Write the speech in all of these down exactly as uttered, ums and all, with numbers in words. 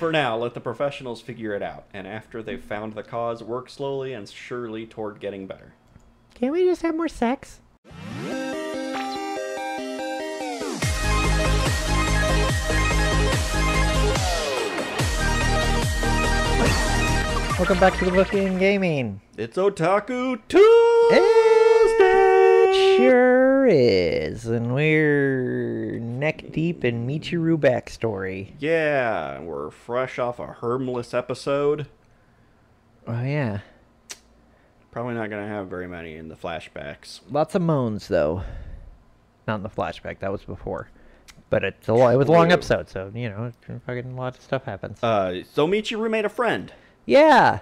For now, let the professionals figure it out, and after they've found the cause, work slowly and surely toward getting better. Can't we just have more sex? Welcome back to The Bookend Gaming. It's Otaku Tuesday! Sure is, and we're neck deep in Michiru backstory. Yeah, we're fresh off a Hermless episode. Oh yeah. Probably not going to have very many in the flashbacks. Lots of moans, though. Not in the flashback, that was before. But it's a long, it was a long episode, so, you know, fucking a lot of stuff happens. Uh, so Michiru made a friend. Yeah.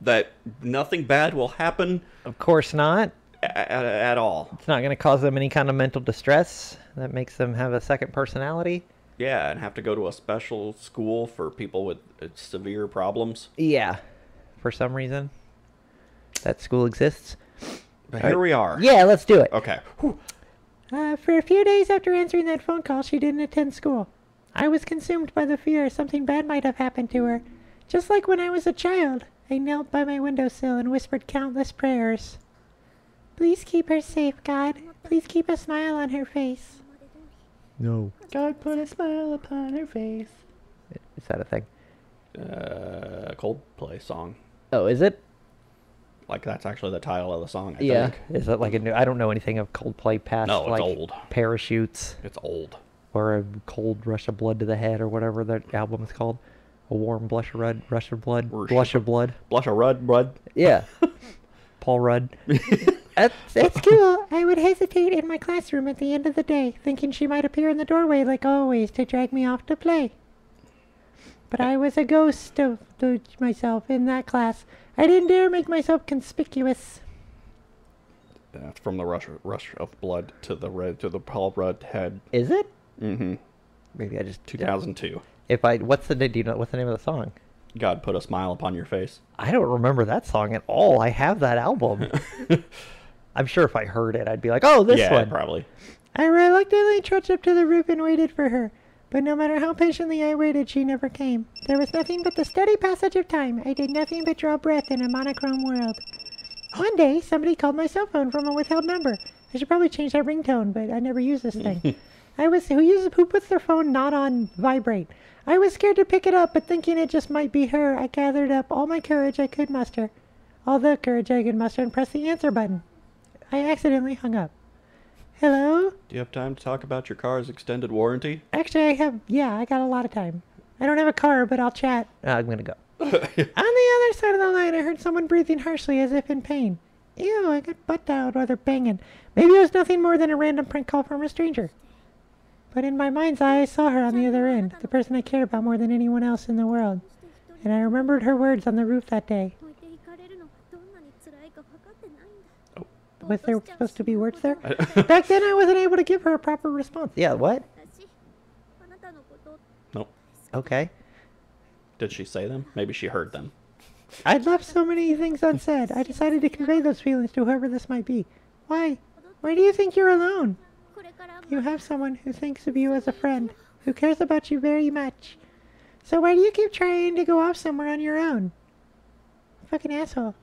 That nothing bad will happen. Of course not. At, at, at all. It's not going to cause them any kind of mental distress. That makes them have a second personality. Yeah, and have to go to a special school for people with uh, severe problems. Yeah. For some reason. That school exists. But all here right. we are. Yeah, let's do it. Okay. Uh, for a few days after answering that phone call, she didn't attend school. I was consumed by the fear something bad might have happened to her. Just like when I was a child, I knelt by my windowsill and whispered countless prayers. Please keep her safe, God. Please keep a smile on her face. No. God, put a smile upon her face. Is that a thing? Uh, Coldplay song. Oh, is it? Like, that's actually the title of the song, I yeah. think. Is that like a new... I don't know anything of Coldplay past, no, it's like, old. Parachutes. It's old. Or A Cold Rush of Blood to the Head, or whatever that album is called. A warm blush of red, rush of blood, Rush blush of blood. Blush of red, blood. Yeah. Paul Rudd. At, at school, I would hesitate in my classroom at the end of the day, thinking she might appear in the doorway like always to drag me off to play. But I was a ghost of myself in that class. I didn't dare make myself conspicuous. That's from the rush, rush of blood to the red, to the Paul Rudd head. Is it? Mm-hmm. Maybe I just... two thousand two. If I, what's the do you know what's the name of the song? God put a smile upon your face. I don't remember that song at all. I have that album. I'm sure if I heard it, I'd be like, oh, this yeah, one. Yeah, probably. I reluctantly trudged up to the roof and waited for her. But no matter how patiently I waited, she never came. There was nothing but the steady passage of time. I did nothing but draw breath in a monochrome world. One day, somebody called my cell phone from a withheld number. I should probably change that ringtone, but I never use this thing. I was who uses who puts their phone not on vibrate. I was scared to pick it up, but thinking it just might be her, I gathered up all my courage I could muster. All the courage I could muster and pressed the answer button. I accidentally hung up. Hello? Do you have time to talk about your car's extended warranty? Actually, I have, yeah, I got a lot of time. I don't have a car, but I'll chat. Uh, I'm going to go. On the other side of the line, I heard someone breathing harshly as if in pain. Ew, I got butt dialed while they're banging. Maybe it was nothing more than a random prank call from a stranger. But in my mind's eye, I saw her on the other end, the person I cared about more than anyone else in the world. And I remembered her words on the roof that day. Oh. Was there supposed to be words there? Back then, I wasn't able to give her a proper response. Yeah, what? Nope. Okay. Did she say them? Maybe she heard them. I'd left so many things unsaid. I decided to convey those feelings to whoever this might be. Why? Why do you think you're alone? You have someone who thinks of you as a friend, who cares about you very much. So why do you keep trying to go off somewhere on your own? Fucking asshole.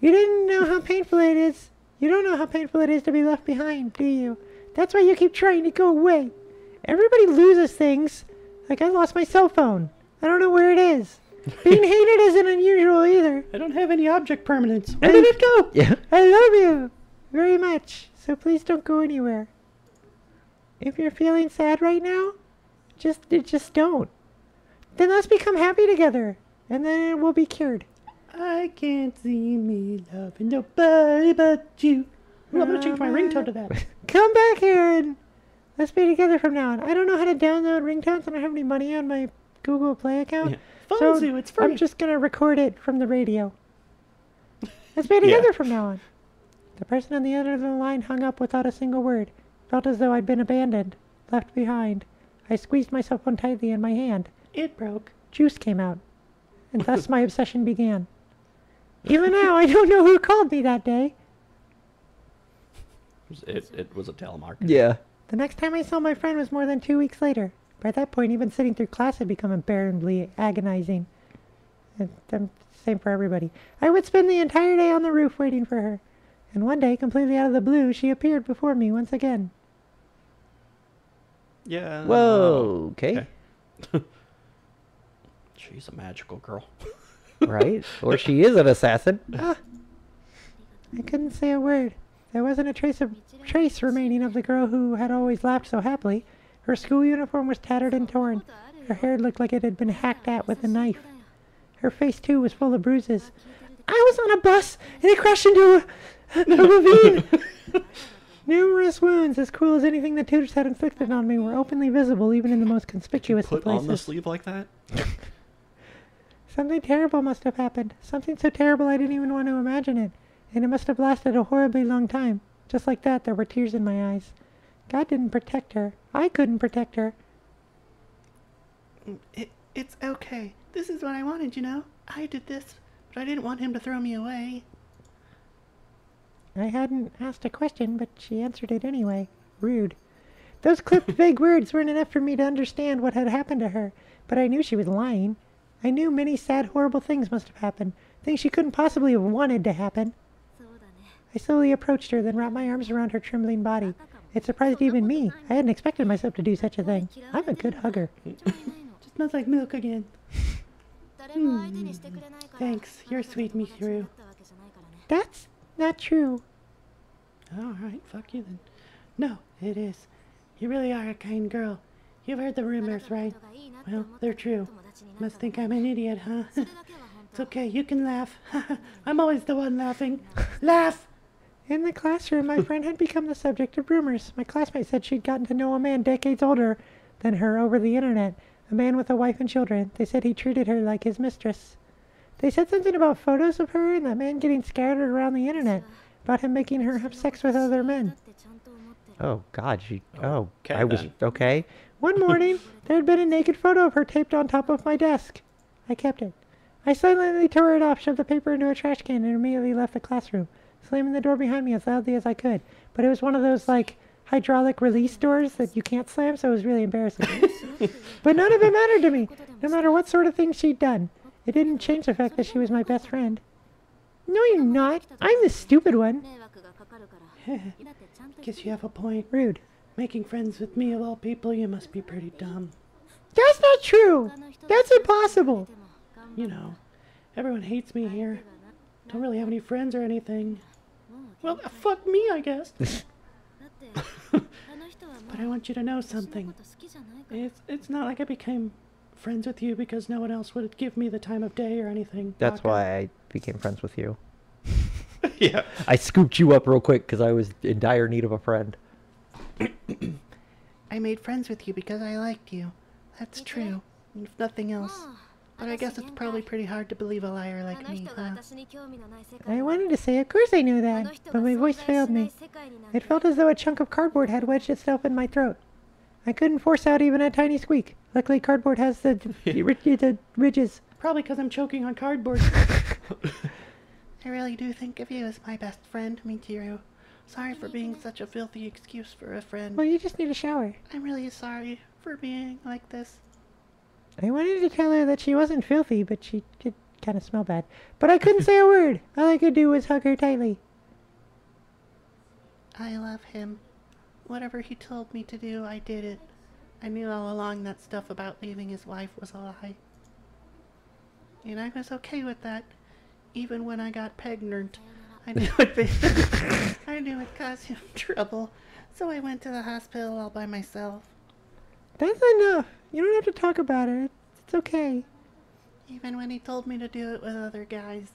You didn't know how painful it is. You don't know how painful it is to be left behind, do you? That's why you keep trying to go away. Everybody loses things. Like I lost my cell phone. I don't know where it is. Being hated isn't unusual either. I don't have any object permanence. Where did it go? Yeah. I love you very much, so please don't go anywhere. If you're feeling sad right now, just just don't. Then let's become happy together, and then we'll be cured. I can't see me loving nobody but you. Ooh, I'm gonna change my ringtone to that. Come back here and let's be together from now on. I don't know how to download ringtones. I don't have any money on my Google Play account. Yeah. So you, it's free. I'm just gonna record it from the radio. Let's be together yeah. from now on. The person on the other end of the line hung up without a single word. Felt as though I'd been abandoned, left behind. I squeezed my cell phone tightly in my hand. It broke. Juice came out. And thus my obsession began. Even now, I don't know who called me that day. It, it was a telemarketer. Yeah. The next time I saw my friend was more than two weeks later. By that point, even sitting through class had become apparently agonizing. And same for everybody. I would spend the entire day on the roof waiting for her. And one day, completely out of the blue, she appeared before me once again. Yeah. Whoa, okay. okay. She's a magical girl. Right? Or she is an assassin. Ah, I couldn't say a word. There wasn't a trace of trace remaining of the girl who had always laughed so happily. Her school uniform was tattered and torn. Her hair looked like it had been hacked at with a knife. Her face, too, was full of bruises. I was on a bus, and it crashed into a, a ravine. Numerous wounds, as cruel as anything the tutors had inflicted on me, were openly visible, even in the most conspicuous places. Put on the sleeve like that? Something terrible must have happened. Something so terrible I didn't even want to imagine it. And it must have lasted a horribly long time. Just like that, there were tears in my eyes. God didn't protect her. I couldn't protect her. It, it's okay. This is what I wanted, you know? I did this, but I didn't want him to throw me away. I hadn't asked a question, but she answered it anyway. Rude. Those clipped vague words weren't enough for me to understand what had happened to her, but I knew she was lying. I knew many sad, horrible things must have happened, things she couldn't possibly have wanted to happen. I slowly approached her, then wrapped my arms around her trembling body. It surprised even me. I hadn't expected myself to do such a thing. I'm a good hugger. Just smells like milk again. Hmm. Thanks. You're sweet, Mikuru. That's... not true. All right, fuck you then. No, it is. You really are a kind girl. You've heard the rumors, right? Well, they're true. Must think I'm an idiot, huh? It's okay, you can laugh. I'm always the one laughing. Laugh! In the classroom, my friend had become the subject of rumors. My classmate said she'd gotten to know a man decades older than her over the internet, a man with a wife and children. They said he treated her like his mistress. They said something about photos of her and that man getting scattered around the internet, about him making her have sex with other men. Oh, God, she... Oh, okay, I was... Okay. One morning, there had been a naked photo of her taped on top of my desk. I kept it. I silently tore it off, shoved the paper into a trash can, and immediately left the classroom, slamming the door behind me as loudly as I could. But it was one of those, like, hydraulic release doors that you can't slam, so it was really embarrassing. But none of it mattered to me, no matter what sort of thing she'd done. It didn't change the fact that she was my best friend. No, you're not. I'm the stupid one. Guess you have a point. Rude. Making friends with me of all people, you must be pretty dumb. That's not true. That's impossible. You know, everyone hates me here. Don't really have any friends or anything. Well, fuck me, I guess. But I want you to know something. It's, it's not like I became... friends with you because no one else would give me the time of day or anything. That's Baka. Why I became friends with you. Yeah. I scooped you up real quick because I was in dire need of a friend. I made friends with you because I liked you. That's true. If nothing else. But I guess it's probably pretty hard to believe a liar like me, huh? I wanted to say, of course I knew that, but my voice failed me. It felt as though a chunk of cardboard had wedged itself in my throat. I couldn't force out even a tiny squeak. Luckily, cardboard has the, the ridges. Probably because I'm choking on cardboard. I really do think of you as my best friend, Mikuru. Sorry for being such a filthy excuse for a friend. Well, you just need a shower. I'm really sorry for being like this. I wanted to tell her that she wasn't filthy, but she did kind of smell bad. But I couldn't say a word. All I could do was hug her tightly. I love him. Whatever he told me to do, I did it. I knew all along that stuff about leaving his wife was a lie. And I was okay with that, even when I got pregnant. I knew it, I knew it caused him trouble, so I went to the hospital all by myself. That's enough. You don't have to talk about it. It's okay. Even when he told me to do it with other guys,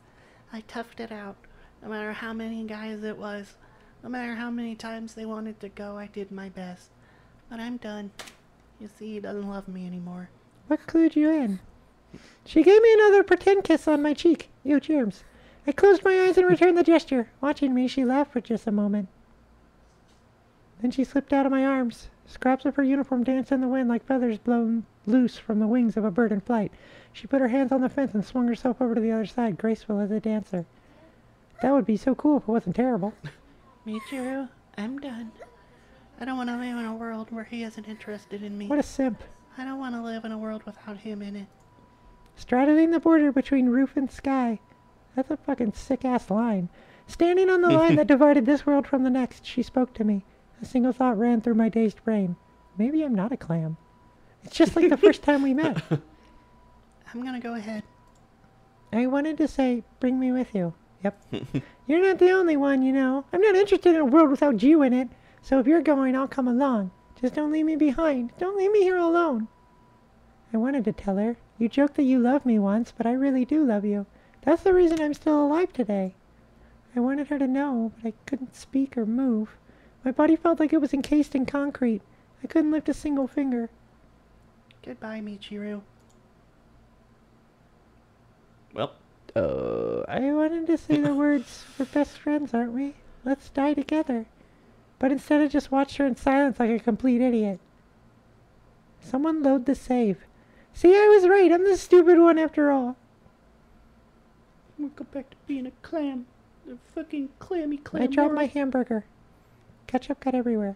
I toughed it out, no matter how many guys it was. No matter how many times they wanted to go, I did my best. But I'm done. You see, he doesn't love me anymore. What clued you in? She gave me another pretend kiss on my cheek. Ew, germs. I closed my eyes and returned the gesture. Watching me, she laughed for just a moment. Then she slipped out of my arms. Scraps of her uniform danced in the wind like feathers blown loose from the wings of a bird in flight. She put her hands on the fence and swung herself over to the other side, graceful as a dancer. That would be so cool if it wasn't terrible. Mikuru, I'm done. I don't want to live in a world where he isn't interested in me. What a simp. I don't want to live in a world without him in it. Straddling the border between roof and sky. That's a fucking sick-ass line. Standing on the line that divided this world from the next, she spoke to me. A single thought ran through my dazed brain. Maybe I'm not a clam. It's just like the first time we met. I'm gonna go ahead. I wanted to say, bring me with you. Yep. You're not the only one, you know. I'm not interested in a world without you in it. So if you're going, I'll come along. Just don't leave me behind. Don't leave me here alone. I wanted to tell her, you joked that you loved me once, but I really do love you. That's the reason I'm still alive today. I wanted her to know, but I couldn't speak or move. My body felt like it was encased in concrete. I couldn't lift a single finger. Goodbye, Michiru. Well, uh... I wanted to say the words, we're best friends, aren't we? Let's die together. But instead I just watched her in silence like a complete idiot. Someone load the save. See, I was right. I'm the stupid one after all. We'll go back to being a clam. The fucking clammy clam. I dropped my hamburger. Ketchup got everywhere.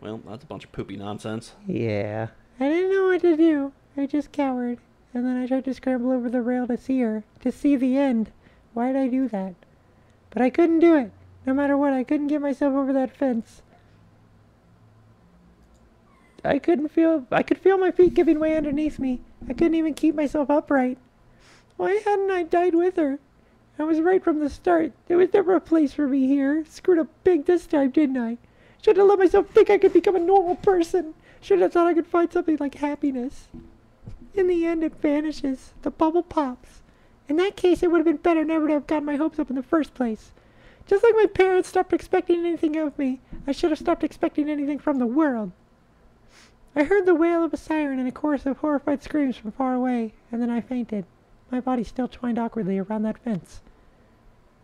Well, that's a bunch of poopy nonsense. Yeah. I didn't know what to do. I just cowered. And then I tried to scramble over the rail to see her. To see the end. Why'd I do that? But I couldn't do it. No matter what, I couldn't get myself over that fence. I couldn't feel... I could feel my feet giving way underneath me. I couldn't even keep myself upright. Why hadn't I died with her? I was right from the start. There was never a place for me here. Screwed up big this time, didn't I? Should have let myself think I could become a normal person. Should have thought I could find something like happiness. In the end, it vanishes. The bubble pops. In that case, it would have been better never to have gotten my hopes up in the first place. Just like my parents stopped expecting anything of me, I should have stopped expecting anything from the world. I heard the wail of a siren and a chorus of horrified screams from far away, and then I fainted. My body still twined awkwardly around that fence.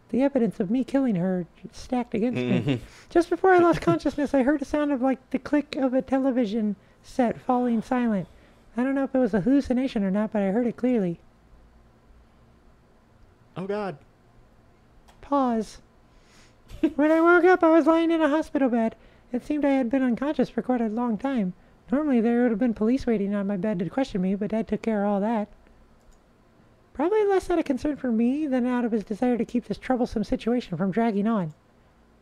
The evidence of me killing her stacked against mm-hmm. me. Just before I lost consciousness, I heard a sound of like the click of a television set falling silent. I don't know if it was a hallucination or not, but I heard it clearly. Oh, God. Pause. When I woke up, I was lying in a hospital bed. It seemed I had been unconscious for quite a long time. Normally, there would have been police waiting on my bed to question me, but Dad took care of all that. Probably less out of concern for me than out of his desire to keep this troublesome situation from dragging on.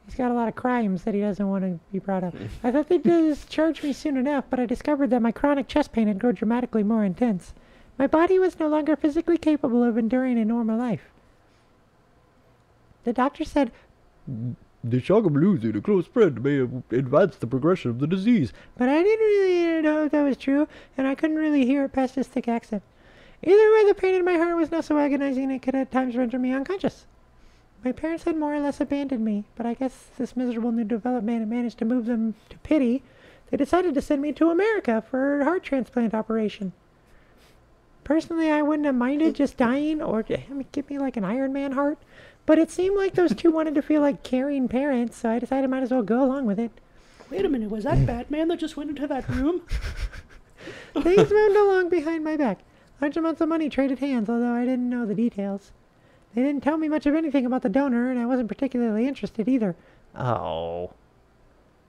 He's got a lot of crimes that he doesn't want to be brought up. I thought they'd discharge me soon enough, but I discovered that my chronic chest pain had grown dramatically more intense. My body was no longer physically capable of enduring a normal life. The doctor said, "The shock of losing a close friend may have advanced the progression of the disease." But I didn't really know if that was true, and I couldn't really hear it past his thick accent. Either way, the pain in my heart was not so agonizing it could at times render me unconscious. My parents had more or less abandoned me, but I guess this miserable new development had managed to move them to pity. They decided to send me to America for a heart transplant operation. Personally, I wouldn't have minded just dying or I mean, give me like an Iron Man heart, but it seemed like those two wanted to feel like caring parents, so I decided I might as well go along with it. Wait a minute, was that Batman that just went into that room? Things moved along behind my back. Large amounts of money traded hands, although I didn't know the details. They didn't tell me much of anything about the donor, and I wasn't particularly interested either. Oh.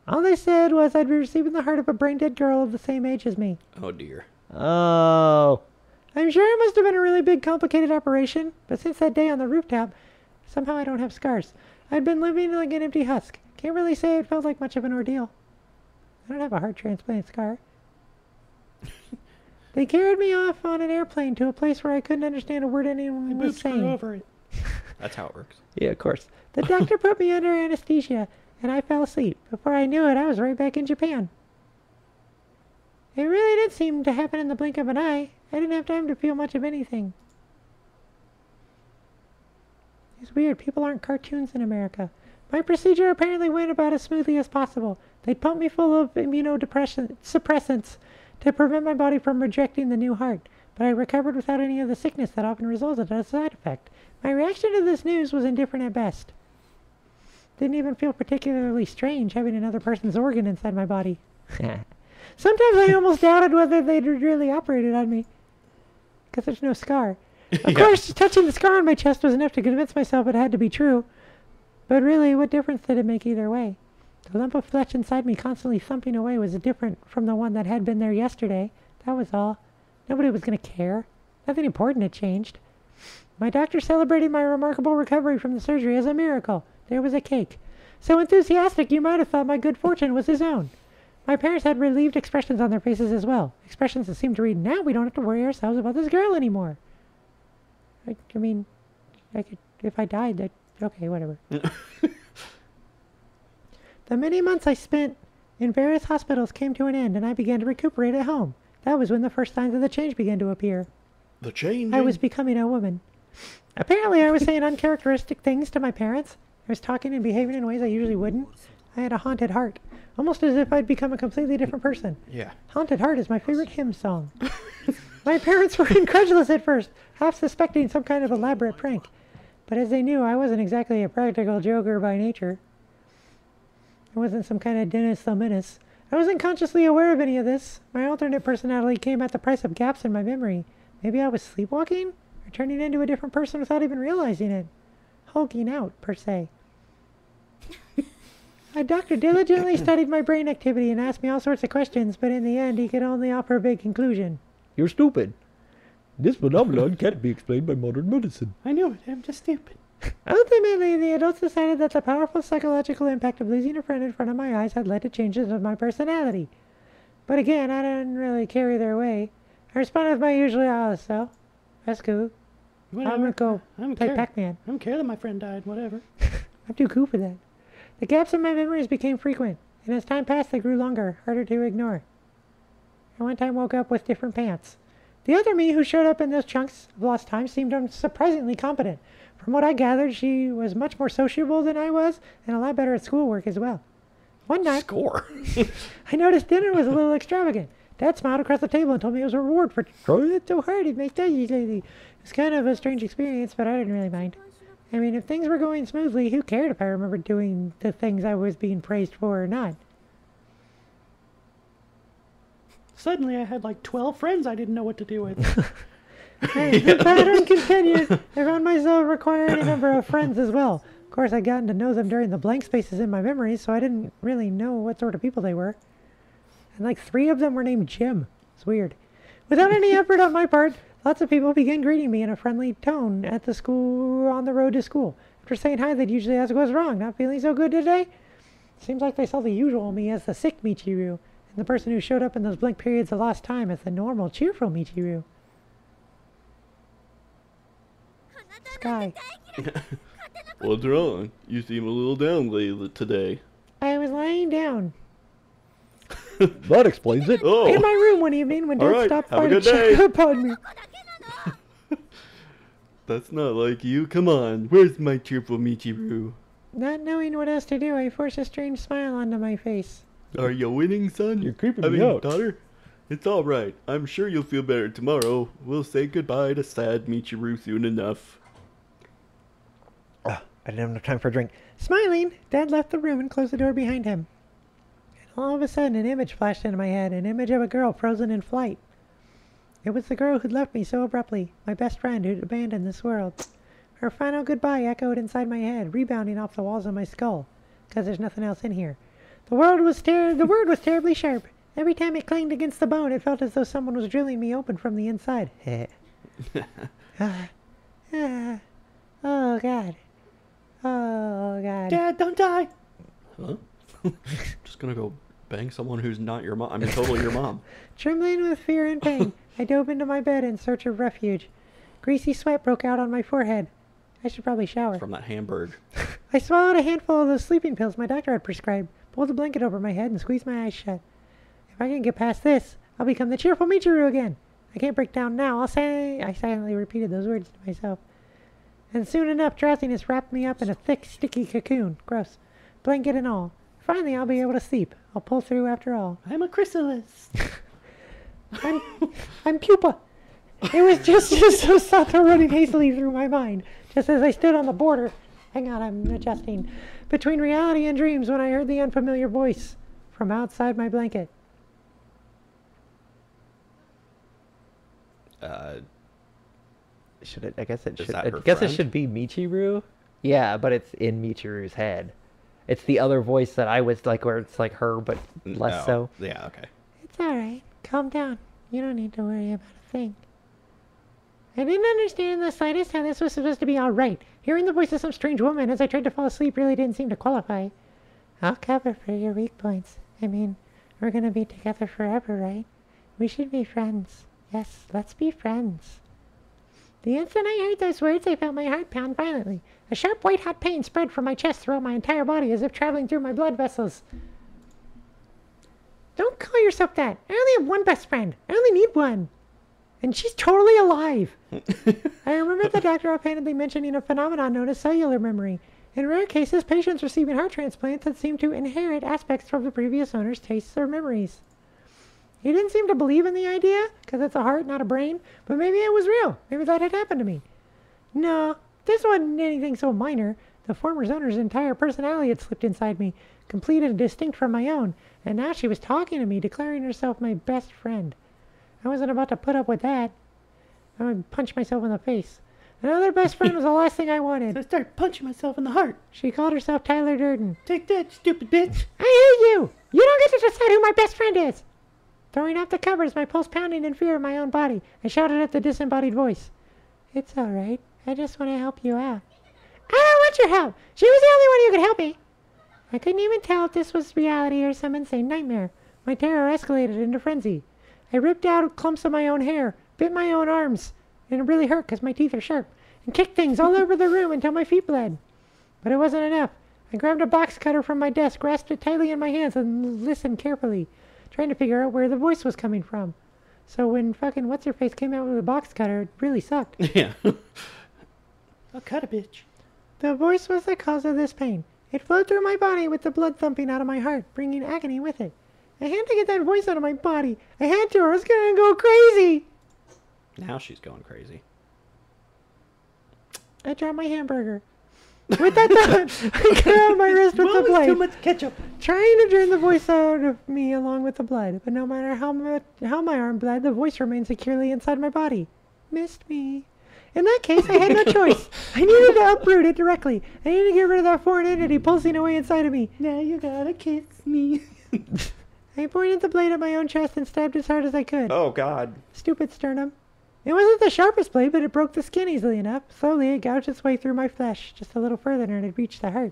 All they said was I'd be receiving the heart of a brain-dead girl of the same age as me. Oh, dear. Oh. I'm sure it must have been a really big, complicated operation, but since that day on the rooftop, somehow I don't have scars. I'd been living like an empty husk. Can't really say it felt like much of an ordeal. I don't have a heart transplant scar. They carried me off on an airplane to a place where I couldn't understand a word anyone was saying. Over it. That's how it works. Yeah, of course. The doctor put me under anesthesia, and I fell asleep. Before I knew it, I was right back in Japan. It really did seem to happen in the blink of an eye. I didn't have time to feel much of anything. It's weird. People aren't cartoons in America. My procedure apparently went about as smoothly as possible. They pumped me full of immunosuppressants to prevent my body from rejecting the new heart, but I recovered without any of the sickness that often resulted as a side effect. My reaction to this news was indifferent at best. Didn't even feel particularly strange having another person's organ inside my body. Sometimes I almost doubted whether they'd really operated on me, because there's no scar. Of yeah. course, touching the scar on my chest was enough to convince myself it had to be true, but really, what difference did it make either way? The lump of flesh inside me constantly thumping away was different from the one that had been there yesterday. That was all. Nobody was going to care. Nothing important had changed. My doctor celebrated my remarkable recovery from the surgery as a miracle. There was a cake. So enthusiastic you might have thought my good fortune was his own. My parents had relieved expressions on their faces as well. Expressions that seemed to read, now we don't have to worry ourselves about this girl anymore. I, I mean, I could, if I died, I'd, okay, whatever. The many months I spent in various hospitals came to an end, and I began to recuperate at home. That was when the first signs of the change began to appear. The change? I was becoming a woman. Apparently, I was saying uncharacteristic things to my parents. I was talking and behaving in ways I usually wouldn't. I had a haunted heart, almost as if I'd become a completely different person. Yeah. Haunted Heart is my favorite hymn song. My parents were incredulous at first, half suspecting some kind of elaborate prank. But as they knew, I wasn't exactly a practical joker by nature. I wasn't some kind of Dennis the Menace. I wasn't consciously aware of any of this. My alternate personality came at the price of gaps in my memory. Maybe I was sleepwalking? Or turning into a different person without even realizing it? Hulking out, per se. My doctor diligently studied my brain activity and asked me all sorts of questions, but in the end, he could only offer a big conclusion. You're stupid. This phenomenon can't be explained by modern medicine. I know it. I'm just stupid. Ultimately, the adults decided that the powerful psychological impact of losing a friend in front of my eyes had led to changes of my personality. But again, I didn't really carry their way. I responded with my usual, oh, so, that's cool. Whatever. I'm going to go I don't play Pac-Man. I don't care that my friend died, whatever. I'm too cool for that. The gaps in my memories became frequent, and as time passed, they grew longer, harder to ignore. I one time woke up with different pants. The other me who showed up in those chunks of lost time seemed unsurprisingly competent. From what I gathered, she was much more sociable than I was, and a lot better at schoolwork as well. One night, Score. I noticed dinner was a little extravagant. Dad smiled across the table and told me it was a reward for trying it so hard it makes you lazy. It was kind of a strange experience, but I didn't really mind. I mean, if things were going smoothly, who cared if I remembered doing the things I was being praised for or not? Suddenly, I had like twelve friends I didn't know what to do with. Hey, yeah. The pattern continued. I found myself requiring a number of friends as well. Of course, I'd gotten to know them during the blank spaces in my memories, so I didn't really know what sort of people they were. And like three of them were named Jim. It's weird. Without any effort on my part, lots of people began greeting me in a friendly tone at the school, on the road to school. After saying hi, they'd usually ask what's wrong. Not feeling so good today? Seems like they saw the usual me as the sick Michiru, and the person who showed up in those blank periods of lost time as the normal, cheerful Michiru. Sky. What's wrong? You seem a little down lately today. I was lying down. That explains it. Oh. In my room one evening when Dad right, stopped by to check up on me. That's not like you. Come on. Where's my cheerful Michiru? Not knowing what else to do, I forced a strange smile onto my face. Are you winning, son? You're creeping I me mean, out. Daughter? It's all right. I'm sure you'll feel better tomorrow. We'll say goodbye to sad Michiru soon enough. Oh, I didn't have enough time for a drink. Smiling, Dad left the room and closed the door behind him. All of a sudden, an image flashed into my head, an image of a girl frozen in flight. It was the girl who'd left me so abruptly, my best friend who'd abandoned this world. Her final goodbye echoed inside my head, rebounding off the walls of my skull, because there's nothing else in here. The, world was ter the word was terribly sharp. Every time it clanged against the bone, it felt as though someone was drilling me open from the inside. ah, ah, oh, God. Oh, God. Dad, don't die! Huh? Just gonna go... Bang someone who's not your mom. I mean, totally your mom. Trembling with fear and pain, I dove into my bed in search of refuge. Greasy sweat broke out on my forehead. I should probably shower. It's from that hamburger. I swallowed a handful of those sleeping pills my doctor had prescribed, pulled a blanket over my head, and squeezed my eyes shut. If I can get past this, I'll become the cheerful Michiru again. I can't break down now. I'll say... I silently repeated those words to myself. And soon enough, drowsiness wrapped me up in a thick, sticky cocoon. Gross. Blanket and all. Finally, I'll be able to sleep. I'll pull through after all. I'm a chrysalis. I'm, I'm pupa. It was just, just those thoughts were running hastily through my mind. Just as I stood on the border. Hang on, I'm adjusting. Between reality and dreams when I heard the unfamiliar voice from outside my blanket. Uh, should it, I guess it should, I guess friend? It should be Michiru. Yeah, but it's in Michiru's head. It's the other voice that I was like, where it's like her, but less no. so. Yeah, okay. It's all right. Calm down. You don't need to worry about a thing. I didn't understand in the slightest how this was supposed to be all right. Hearing the voice of some strange woman as I tried to fall asleep really didn't seem to qualify. I'll cover for your weak points. I mean, we're going to be together forever, right? We should be friends. Yes, let's be friends. The instant I heard those words, I felt my heart pound violently. A sharp, white-hot pain spread from my chest throughout my entire body as if traveling through my blood vessels. Don't call yourself that. I only have one best friend. I only need one. And she's totally alive. I remember the doctor offhandedly mentioning a phenomenon known as cellular memory. In rare cases, patients receiving heart transplants that seem to inherit aspects from the previous owner's tastes or memories. He didn't seem to believe in the idea, because it's a heart, not a brain, but maybe it was real. Maybe that had happened to me. No, this wasn't anything so minor. The former owner's entire personality had slipped inside me, complete and distinct from my own, and now she was talking to me, declaring herself my best friend. I wasn't about to put up with that. I would punch myself in the face. Another best friend was the last thing I wanted. So I started punching myself in the heart. She called herself Tyler Durden. Take that, stupid bitch. I hate you. You don't get to decide who my best friend is. Throwing off the covers, my pulse pounding in fear of my own body, I shouted at the disembodied voice. It's all right. I just want to help you out. I don't want your help. She was the only one who could help me. I couldn't even tell if this was reality or some insane nightmare. My terror escalated into frenzy. I ripped out clumps of my own hair, bit my own arms, and it really hurt because my teeth are sharp, and kicked things all over the room until my feet bled. But it wasn't enough. I grabbed a box cutter from my desk, grasped it tightly in my hands, and listened carefully, trying to figure out where the voice was coming from. So when fucking what's-her-face came out with a box cutter, it really sucked. Yeah. I'll cut a bitch. The voice was the cause of this pain. It flowed through my body with the blood thumping out of my heart, bringing agony with it. I had to get that voice out of my body. I had to, or I was going to go crazy. Now she's going crazy. I dropped my hamburger. With that thought, I cut out my wrist with the blade. Too much ketchup. Trying to drain the voice out of me along with the blood, but no matter how much, how my arm bled, the voice remained securely inside my body. Missed me. In that case, I had no choice. I needed to uproot it directly. I needed to get rid of that foreign entity pulsing away inside of me. Now you gotta kiss me. I pointed the blade at my own chest and stabbed as hard as I could. Oh God! Stupid sternum. It wasn't the sharpest blade, but it broke the skin easily enough. Slowly, it gouged its way through my flesh, just a little further, and it reached the heart.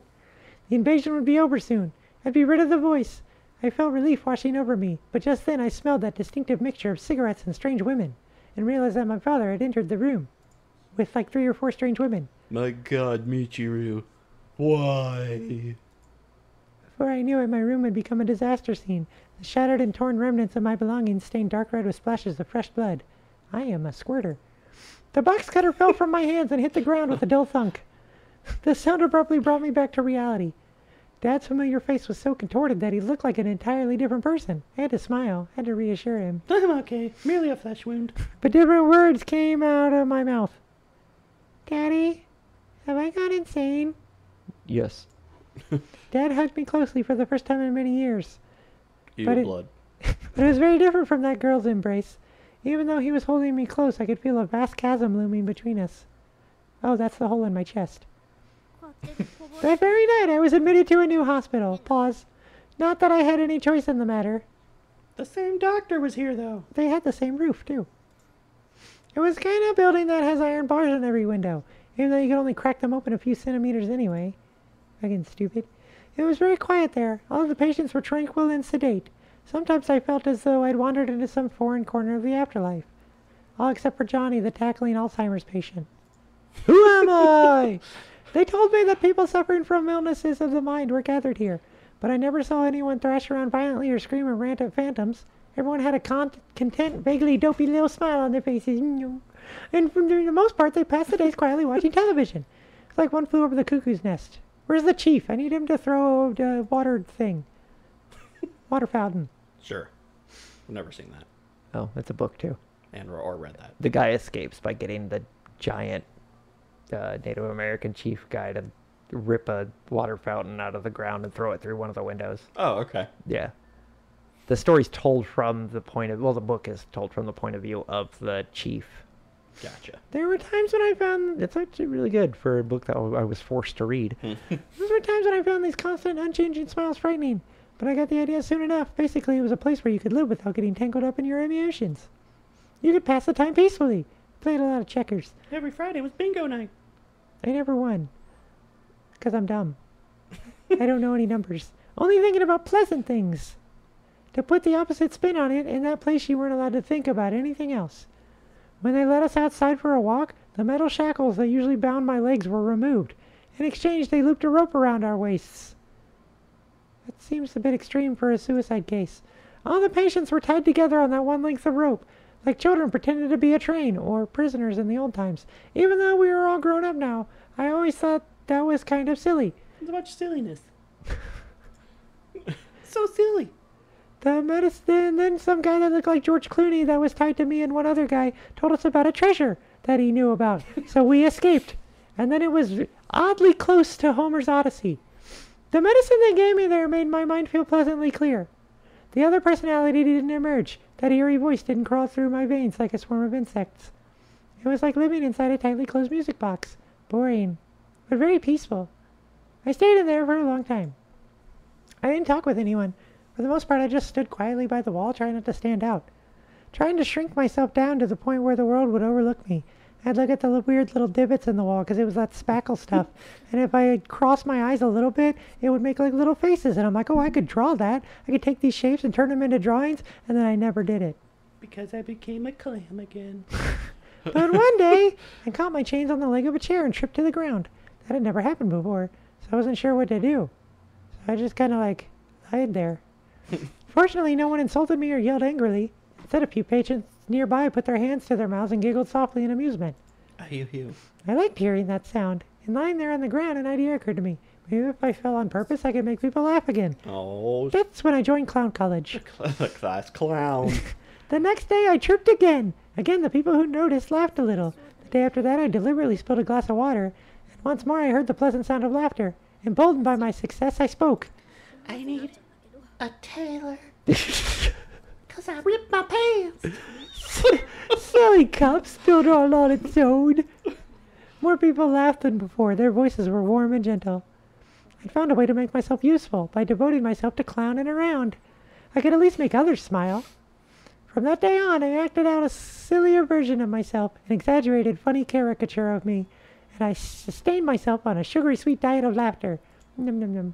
The invasion would be over soon. I'd be rid of the voice. I felt relief washing over me, but just then I smelled that distinctive mixture of cigarettes and strange women, and realized that my father had entered the room, with like three or four strange women. My God, Michiru, why? Before I knew it, my room had become a disaster scene. The shattered and torn remnants of my belongings stained dark red with splashes of fresh blood. I am a squirter. The box cutter fell from my hands and hit the ground with a dull thunk. The sound abruptly brought me back to reality. Dad's familiar face was so contorted that he looked like an entirely different person. I had to smile. I had to reassure him. I'm okay. Merely a flesh wound. But different words came out of my mouth. Daddy, have I gone insane? Yes. Dad hugged me closely for the first time in many years. Ew, but it, blood. But it was very different from that girl's embrace. Even though he was holding me close, I could feel a vast chasm looming between us. Oh, that's the hole in my chest. That very night, I was admitted to a new hospital. Pause. Not that I had any choice in the matter. The same doctor was here, though. They had the same roof, too. It was kind of a building that has iron bars in every window, even though you could only crack them open a few centimeters anyway. Fucking stupid. It was very quiet there. All of the patients were tranquil and sedate. Sometimes I felt as though I'd wandered into some foreign corner of the afterlife. All except for Johnny, the tackling Alzheimer's patient. Who am I? They told me that people suffering from illnesses of the mind were gathered here, but I never saw anyone thrash around violently or scream or rant at phantoms. Everyone had a con content, vaguely dopey little smile on their faces. And for the most part, they passed the days quietly watching television. It's like one flew over the cuckoo's nest. Where's the chief? I need him to throw a water thing. Water fountain. Sure. I've never seen that. Oh, it's a book, too. And or read that. The guy escapes by getting the giant uh, Native American chief guy to rip a water fountain out of the ground and throw it through one of the windows. Oh, okay. Yeah. The story's told from the point of... Well, the book is told from the point of view of the chief. Gotcha. There were times when I found... It's actually really good for a book that I was forced to read. There were times when I found these constant, unchanging smiles frightening. But I got the idea soon enough. Basically, it was a place where you could live without getting tangled up in your emotions. You could pass the time peacefully. Played a lot of checkers. Every Friday was bingo night. I never won. Because I'm dumb. I don't know any numbers. Only thinking about pleasant things. To put the opposite spin on it, in that place you weren't allowed to think about anything else. When they let us outside for a walk, the metal shackles that usually bound my legs were removed. In exchange, they looped a rope around our waists. That seems a bit extreme for a suicide case. All the patients were tied together on that one length of rope, like children pretended to be a train, or prisoners in the old times. Even though we were all grown up now, I always thought that was kind of silly. It's about silliness. So silly. The medicine, then some guy that looked like George Clooney that was tied to me and one other guy told us about a treasure that he knew about. So we escaped. And then it was oddly close to Homer's Odyssey. The medicine they gave me there made my mind feel pleasantly clear. The other personality didn't emerge. That eerie voice didn't crawl through my veins like a swarm of insects. It was like living inside a tightly closed music box. Boring, but very peaceful. I stayed in there for a long time. I didn't talk with anyone. For the most part, I just stood quietly by the wall, trying not to stand out. Trying to shrink myself down to the point where the world would overlook me. I'd look at the weird little divots in the wall, because it was that spackle stuff. And if I had crossed my eyes a little bit, it would make like little faces. And I'm like, oh, I could draw that. I could take these shapes and turn them into drawings. And then I never did it. Because I became a clam again. But one day, I caught my chains on the leg of a chair and tripped to the ground. That had never happened before, so I wasn't sure what to do. So I just kind of like lied there. Fortunately, no one insulted me or yelled angrily. Instead, a few patients nearby put their hands to their mouths and giggled softly in amusement. Ew, ew. I liked hearing that sound. And lying there on the ground, an idea occurred to me. Maybe if I fell on purpose, I could make people laugh again. Oh. That's when I joined clown college. The class clown. The next day, I tripped again. Again, the people who noticed laughed a little. The day after that, I deliberately spilled a glass of water. And once more, I heard the pleasant sound of laughter. Emboldened by my success, I spoke. I need... a tailor. Because I ripped my pants. Silly cup spilled all on its own. More people laughed than before. Their voices were warm and gentle. I found a way to make myself useful by devoting myself to clowning around. I could at least make others smile. From that day on, I acted out a sillier version of myself, an exaggerated, funny caricature of me, and I sustained myself on a sugary sweet diet of laughter. Nom nom nom.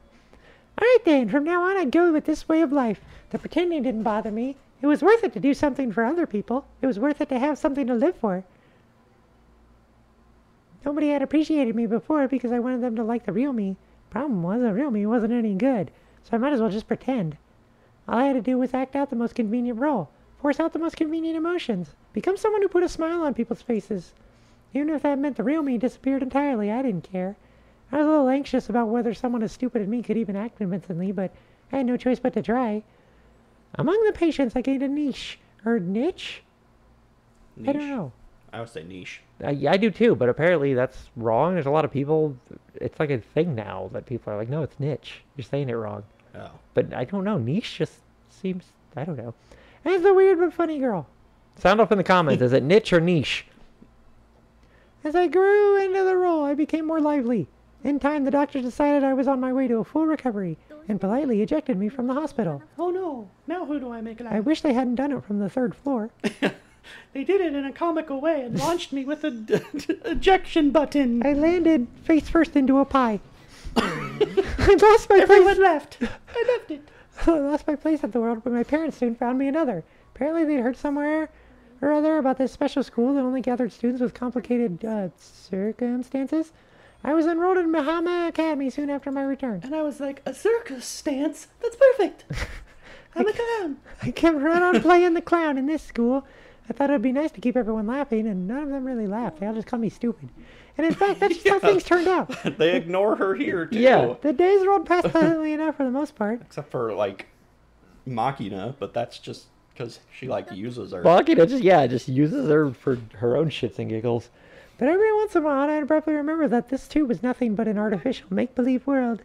All right then, from now on I'd go with this way of life. The pretending didn't bother me. It was worth it to do something for other people. It was worth it to have something to live for. Nobody had appreciated me before because I wanted them to like the real me. Problem was, the real me wasn't any good, so I might as well just pretend. All I had to do was act out the most convenient role, force out the most convenient emotions, become someone who put a smile on people's faces. Even if that meant the real me disappeared entirely, I didn't care. I was a little anxious about whether someone as stupid as me could even act convincingly, but I had no choice but to try. Among the patients, I gained a niche. Or niche? Niche. I don't know. I would say niche. I, I do too, but apparently that's wrong. There's a lot of people... It's like a thing now that people are like, no, it's niche. You're saying it wrong. Oh. But I don't know. Niche just seems... I don't know. As the weird but funny girl. Sound off in the comments. Is it niche or niche? As I grew into the role, I became more lively. In time, the doctors decided I was on my way to a full recovery and politely ejected me from the hospital. Oh no, now who do I make laugh? I wish they hadn't done it from the third floor. They did it in a comical way and launched me with an ejection button. I landed face first into a pie. I lost my Everyone place. left. I left it. I lost my place in the world, but my parents soon found me another. Apparently they'd heard somewhere or other about this special school that only gathered students with complicated uh, circumstances. I was enrolled in Mahama Academy soon after my return. And I was like, a circus stance? That's perfect. I'm a clown. I kept right on playing the clown in this school. I thought it would be nice to keep everyone laughing, and none of them really laughed. They all just called me stupid. And in fact, that's just yeah. how things turned out. They ignore her here, too. Yeah, the days rolled past pleasantly enough for the most part. Except for, like, Machina, but that's just because she, like, uses her. Machina, just, yeah, just uses her for her own shits and giggles. But every once in a while, I'd abruptly remember that this too was nothing but an artificial make-believe world.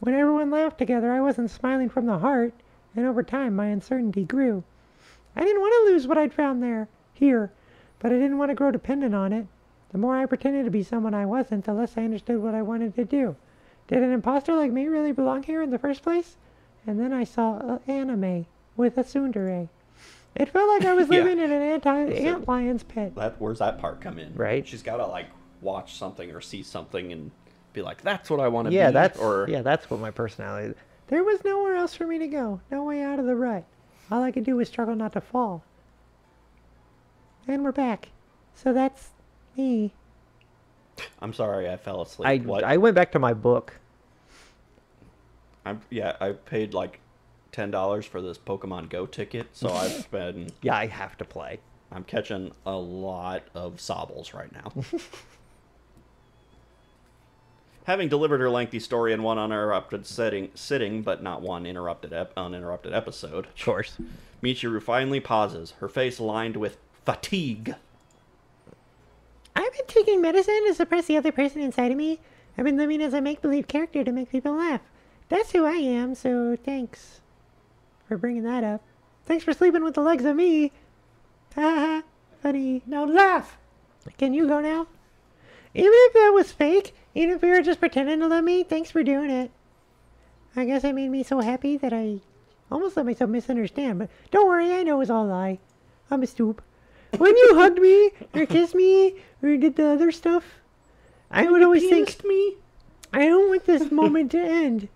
When everyone laughed together, I wasn't smiling from the heart, and over time, my uncertainty grew. I didn't want to lose what I'd found there, here. but I didn't want to grow dependent on it. The more I pretended to be someone I wasn't, the less I understood what I wanted to do. Did an imposter like me really belong here in the first place? And then I saw an anime with a tsundere. It felt like I was living yeah. in an anti- ant lion's pit. That, where's that part come in? Right. She's got to, like, watch something or see something and be like, that's what I want to yeah, be. That's, or... Yeah, that's what my personality is. There was nowhere else for me to go. No way out of the rut. All I could do was struggle not to fall. And we're back. So that's me. I'm sorry, I fell asleep. I, what? I went back to my book. I'm, yeah, I paid like ten dollars for this Pokemon Go ticket, so I've been... yeah, I have to play. I'm catching a lot of sobbles right now. Having delivered her lengthy story in one uninterrupted setting, sitting, but not one interrupted ep- uninterrupted episode... Of course. Michiru finally pauses, her face lined with fatigue. I've been taking medicine to suppress the other person inside of me. I've been living as a make-believe character to make people laugh. That's who I am, so thanks for bringing that up. Thanks for sleeping with the legs of me. Ha ha, funny. Now laugh. Can you go now? Even if that was fake, even if you were just pretending to love me, thanks for doing it. I guess it made me so happy that I almost let myself misunderstand, but don't worry, I know it was all a lie. I'm a stoop. When you hugged me, or kissed me, or did the other stuff, I would always think, me? I don't want this moment to end.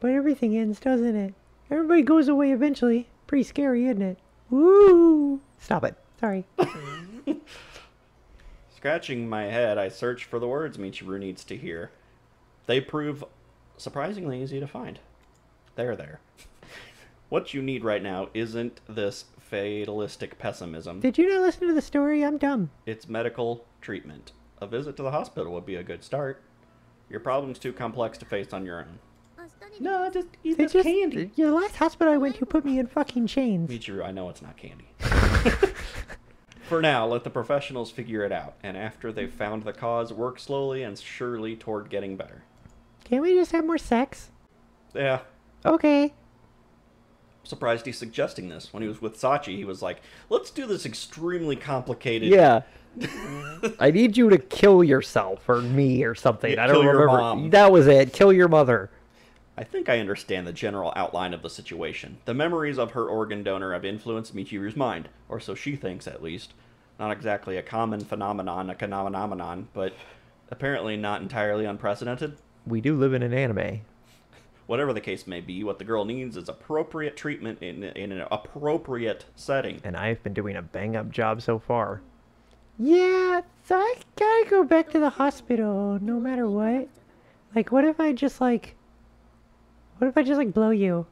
But everything ends, doesn't it? Everybody goes away eventually. Pretty scary, isn't it? Woo! Stop it. Sorry. Scratching my head, I search for the words Michiru needs to hear. They prove surprisingly easy to find. They're there. What you need right now isn't this fatalistic pessimism. Did you not listen to the story? I'm dumb. It's medical treatment. A visit to the hospital would be a good start. Your problem's too complex to face on your own. No, just eat this just, candy. The last hospital I went to put me in fucking chains. Michiru, I know it's not candy. For now, let the professionals figure it out, and after they've found the cause, work slowly and surely toward getting better. Can't we just have more sex? Yeah. Okay. Surprised he's suggesting this. When he was with Sachi, he was like, let's do this extremely complicated... Yeah. I need you to kill yourself, or me, or something. Yeah, I don't remember. Mom. That was it. Kill your mother. I think I understand the general outline of the situation. The memories of her organ donor have influenced Michiru's mind, or so she thinks at least. Not exactly a common phenomenon, a phenomenon, but apparently not entirely unprecedented. We do live in an anime. Whatever the case may be, what the girl needs is appropriate treatment in, in an appropriate setting. And I've been doing a bang-up job so far. Yeah, so I gotta go back to the hospital, no matter what. Like, what if I just, like... What if I just, like, blow you?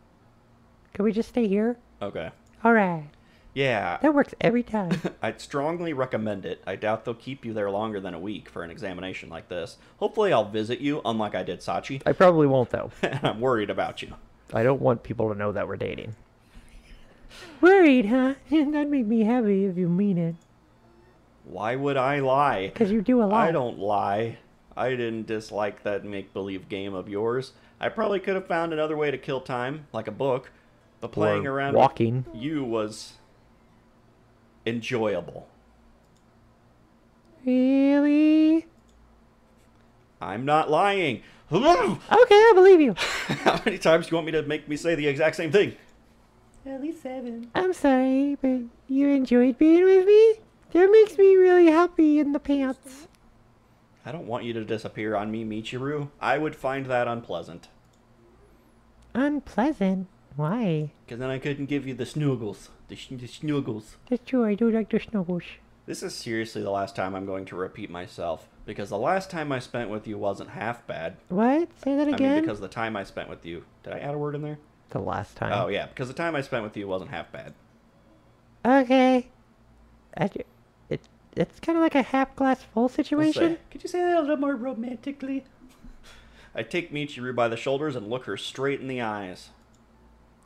Can we just stay here? Okay. All right. Yeah. That works every time. I'd strongly recommend it. I doubt they'll keep you there longer than a week for an examination like this. Hopefully I'll visit you, unlike I did Sachi. I probably won't, though. I'm worried about you. I don't want people to know that we're dating. Worried, huh? That'd make me happy if you mean it. Why would I lie? Because you do a lot. I don't lie. I didn't dislike that make-believe game of yours. I probably could have found another way to kill time, like a book, but playing or around walking. With you was enjoyable. Really? I'm not lying. Okay, I believe you. How many times do you want me to make me say the exact same thing? At least seven. I'm sorry, but you enjoyed being with me? That makes me really happy in the pants. I don't want you to disappear on me, Michiru. I would find that unpleasant. Unpleasant? Why? Because then I couldn't give you the snuggles. The, sh the snuggles. That's true, I do like the snuggles. This is seriously the last time I'm going to repeat myself. Because the last time I spent with you wasn't half bad. What? Say that again? I mean, because the time I spent with you... Did I add a word in there? The last time. Oh, yeah. Because the time I spent with you wasn't half bad. Okay. I... It... It's kind of like a half-glass-full situation. Say, could you say that a little more romantically? I take Michiru by the shoulders and look her straight in the eyes.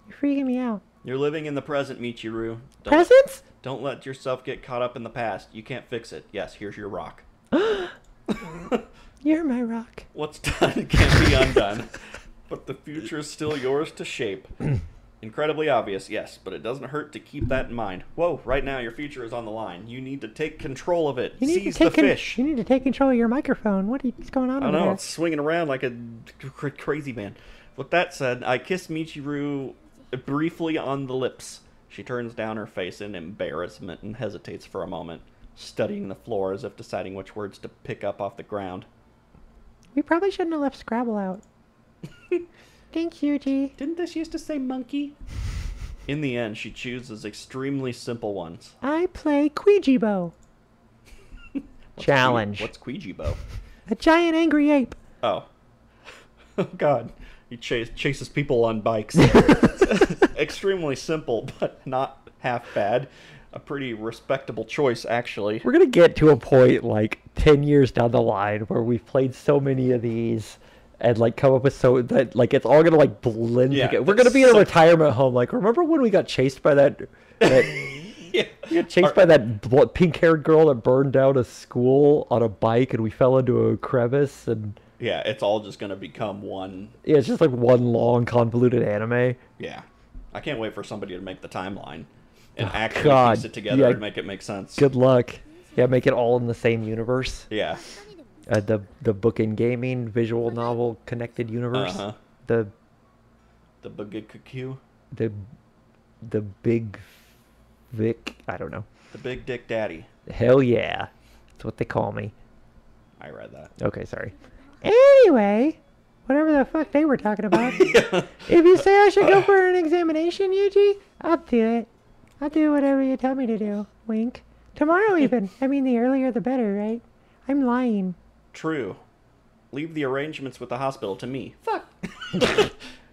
You're freaking me out. You're living in the present, Michiru. Don't, Presents? Don't let yourself get caught up in the past. You can't fix it. Yes, here's your rock. You're my rock. What's done can't be undone, but the future's still yours to shape. Incredibly obvious, yes, but it doesn't hurt to keep that in mind. Whoa, right now your future is on the line. You need to take control of it. You need Seize to take the fish. You need to take control of your microphone. What is going on I don't know, there? It's swinging around like a cr crazy man. With that said, I kiss Michiru briefly on the lips. She turns down her face in embarrassment and hesitates for a moment, studying the floor as if deciding which words to pick up off the ground. We probably shouldn't have left Scrabble out. Thank you, G. Didn't this used to say monkey? In the end, she chooses extremely simple ones. I play Queejibo. Challenge. What's Queejibo? A giant angry ape. Oh. Oh, God. He chase, chases people on bikes. Extremely simple, but not half bad. A pretty respectable choice, actually. We're going to get to a point like ten years down the line where we've played so many of these and like come up with so that like it's all going to like blend yeah, together. We're going to be in a retirement home. Like, remember when we got chased by that? that yeah. We got chased Our, by that pink haired girl that burned down a school on a bike and we fell into a crevice and. Yeah, it's all just going to become one. Yeah, it's just like one long convoluted anime. Yeah. I can't wait for somebody to make the timeline. And oh, actually God. piece it together yeah. and make it make sense. Good luck. Yeah, make it all in the same universe. Yeah. Uh, the the book and gaming visual novel connected universe. Uh-huh. The the big The the big Vic. I don't know. The big dick daddy. Hell yeah, that's what they call me. I read that. Okay, sorry. Anyway. Whatever the fuck they were talking about. yeah. If you say I should go for an examination, Yuji, I'll do it. I'll do whatever you tell me to do. Wink. Tomorrow even. I mean, the earlier the better, right? I'm lying. True. Leave the arrangements with the hospital to me. Fuck.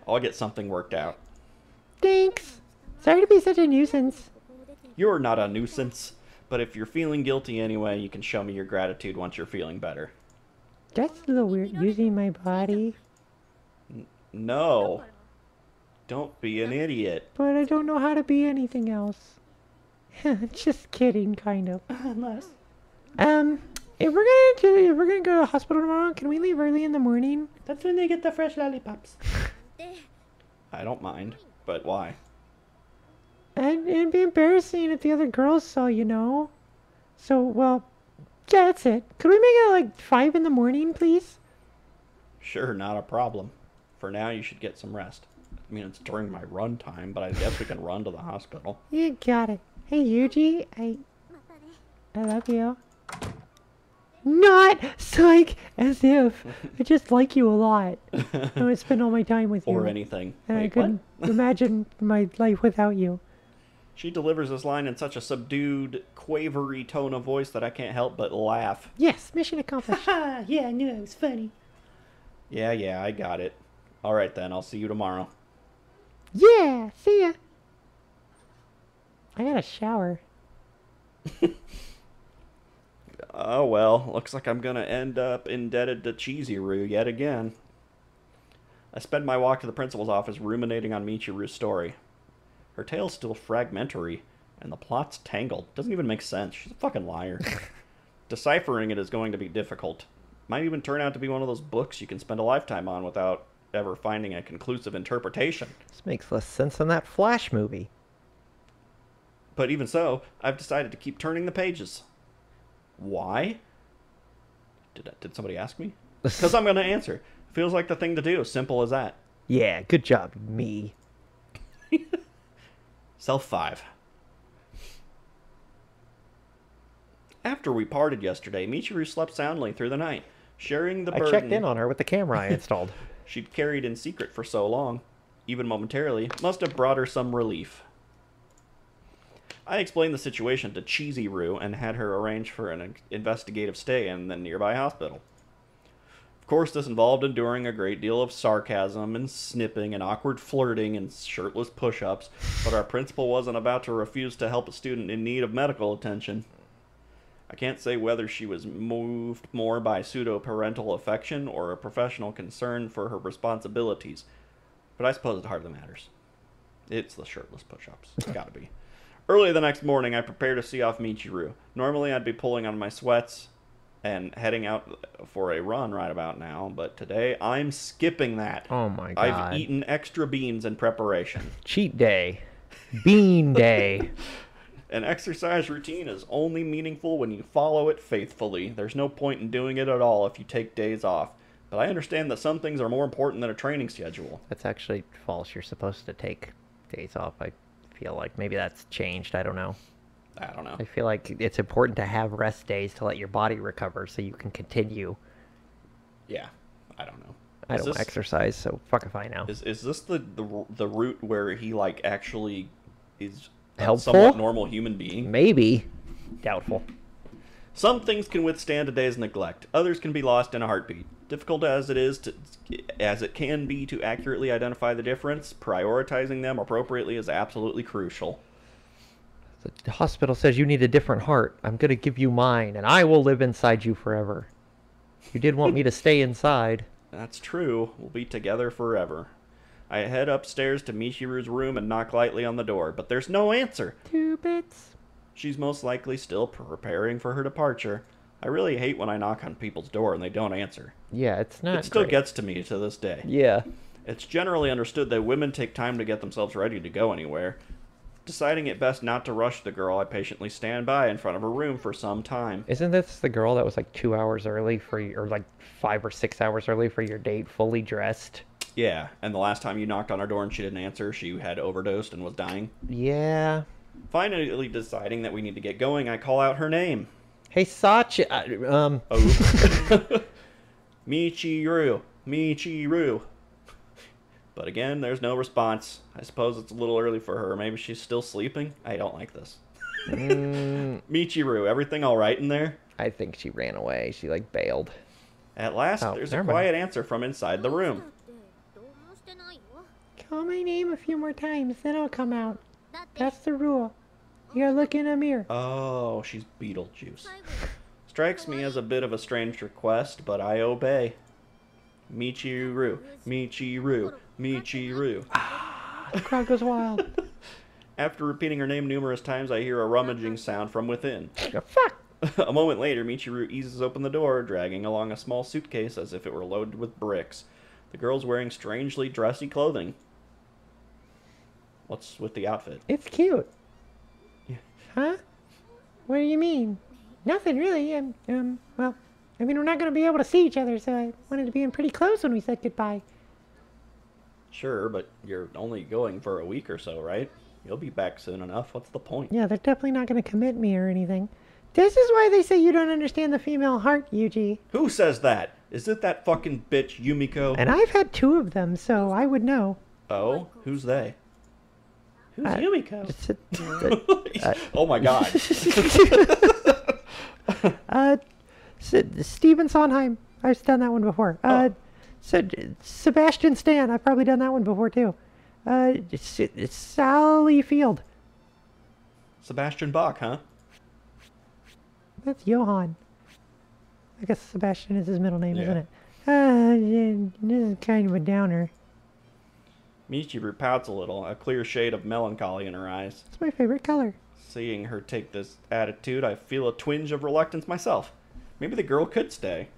I'll get something worked out. Thanks. Sorry to be such a nuisance. You're not a nuisance. But if you're feeling guilty anyway, you can show me your gratitude once you're feeling better. That's a little weird, using my body. No. Don't be an idiot. But I don't know how to be anything else. Just kidding, kind of. Unless, um, if we're gonna do, if we're gonna go to the hospital tomorrow, can we leave early in the morning? That's when they get the fresh lollipops. I don't mind, but why? And it'd be embarrassing if the other girls saw, you know. So, well, yeah, that's it. Could we make it like five in the morning, please? Sure, not a problem. For now, you should get some rest. I mean, it's during my run time, but I guess we can run to the hospital. You got it. Hey, Yuji, I... I love you. Not psych! As if. I just like you a lot. I would spend all my time with you. Or anything. And Wait, I couldn't what? imagine my life without you. She delivers this line in such a subdued, quavery tone of voice that I can't help but laugh. Yes, mission accomplished. Ha Yeah, I knew it was funny. Yeah, yeah, I got it. All right, then. I'll see you tomorrow. Yeah, see ya. I got a shower. Oh, well. Looks like I'm going to end up indebted to Chizuru yet again. I spend my walk to the principal's office ruminating on Michiru's story. Her tale's still fragmentary, and the plot's tangled. Doesn't even make sense. She's a fucking liar. Deciphering it is going to be difficult. Might even turn out to be one of those books you can spend a lifetime on without ever finding a conclusive interpretation. This makes less sense than that Flash movie. But even so, I've decided to keep turning the pages. Why? Did, I, did somebody ask me? Because I'm going to answer. Feels like the thing to do. Simple as that. Yeah, good job, me. Self five. After we parted yesterday, Michiru slept soundly through the night, sharing the burden... I checked in on her with the camera I installed. She'd carried in secret for so long, even momentarily, must have brought her some relief. I explained the situation to Chizuru and had her arrange for an investigative stay in the nearby hospital. Of course, this involved enduring a great deal of sarcasm and snipping and awkward flirting and shirtless push-ups, but our principal wasn't about to refuse to help a student in need of medical attention. I can't say whether she was moved more by pseudo-parental affection or a professional concern for her responsibilities, but I suppose it hardly matters. It's the shirtless push-ups. It's gotta be. Early the next morning, I prepared to see off Michiru. Normally, I'd be pulling on my sweats, and heading out for a run right about now, but today I'm skipping that. Oh my god. I've eaten extra beans in preparation. Cheat day. Bean day. An exercise routine is only meaningful when you follow it faithfully. There's no point in doing it at all if you take days off. But I understand that some things are more important than a training schedule. That's actually false. You're supposed to take days off. I feel like maybe that's changed. I don't know. I don't know. I feel like it's important to have rest days to let your body recover so you can continue. Yeah, I don't know. I don't exercise, so fuck if I know. Is is this the the, the route where he like actually is a somewhat normal human being? Maybe. Doubtful. Some things can withstand a day's neglect. Others can be lost in a heartbeat. Difficult as it is to, as it can be to accurately identify the difference, prioritizing them appropriately is absolutely crucial. The hospital says you need a different heart. I'm going to give you mine, and I will live inside you forever. You did want me to stay inside. That's true. We'll be together forever. I head upstairs to Michiru's room and knock lightly on the door, but there's no answer. Two bits. She's most likely still preparing for her departure. I really hate when I knock on people's door and they don't answer. Yeah, it's not It still great. Gets to me to this day. Yeah. It's generally understood that women take time to get themselves ready to go anywhere. Deciding it best not to rush the girl, I patiently stand by in front of her room for some time. Isn't this the girl that was like two hours early for your, or like five or six hours early for your date, fully dressed? Yeah, and the last time you knocked on her door and she didn't answer, she had overdosed and was dying. Yeah. Finally deciding that we need to get going, I call out her name. Hey, Sachi... Uh, um... Oh. Michiru. Michiru. But again, there's no response. I suppose it's a little early for her. Maybe she's still sleeping? I don't like this. mm. Michiru, everything all right in there? I think she ran away. She, like, bailed. At last, oh, there's a quiet answer from inside the room. Call my name a few more times, then I'll come out. That's the rule. You gotta look in a mirror. Oh, she's Beetlejuice. Strikes me as a bit of a strange request, but I obey. Michiru, Michiru, Michiru. Ah, the crowd goes wild. After repeating her name numerous times, I hear a rummaging sound from within. Fuck! A moment later, Michiru eases open the door, dragging along a small suitcase as if it were loaded with bricks. The girl's wearing strangely dressy clothing. What's with the outfit? It's cute. Yeah. Huh? What do you mean? Nothing, really. Um, um, well, I mean, we're not going to be able to see each other, so I wanted to be in pretty close when we said goodbye. Sure, but you're only going for a week or so, right? You'll be back soon enough. What's the point? Yeah, they're definitely not going to commit me or anything. This is why they say you don't understand the female heart, Yuji. Who says that? Is it that fucking bitch, Yumiko? And I've had two of them, so I would know. Oh? Who's they? Who's uh, Yumiko? It's a, it's a, uh, oh my god. uh, so, Stephen Sondheim. I've done that one before. Uh, oh. so, Sebastian Stan. I've probably done that one before, too. Uh, it's, it's Sally Field. Sebastian Bach, huh? That's Johann. I guess Sebastian is his middle name, yeah. Isn't it? Uh, this is kind of a downer. Michiru pouts a little, a clear shade of melancholy in her eyes. It's my favorite color. Seeing her take this attitude, I feel a twinge of reluctance myself. Maybe the girl could stay.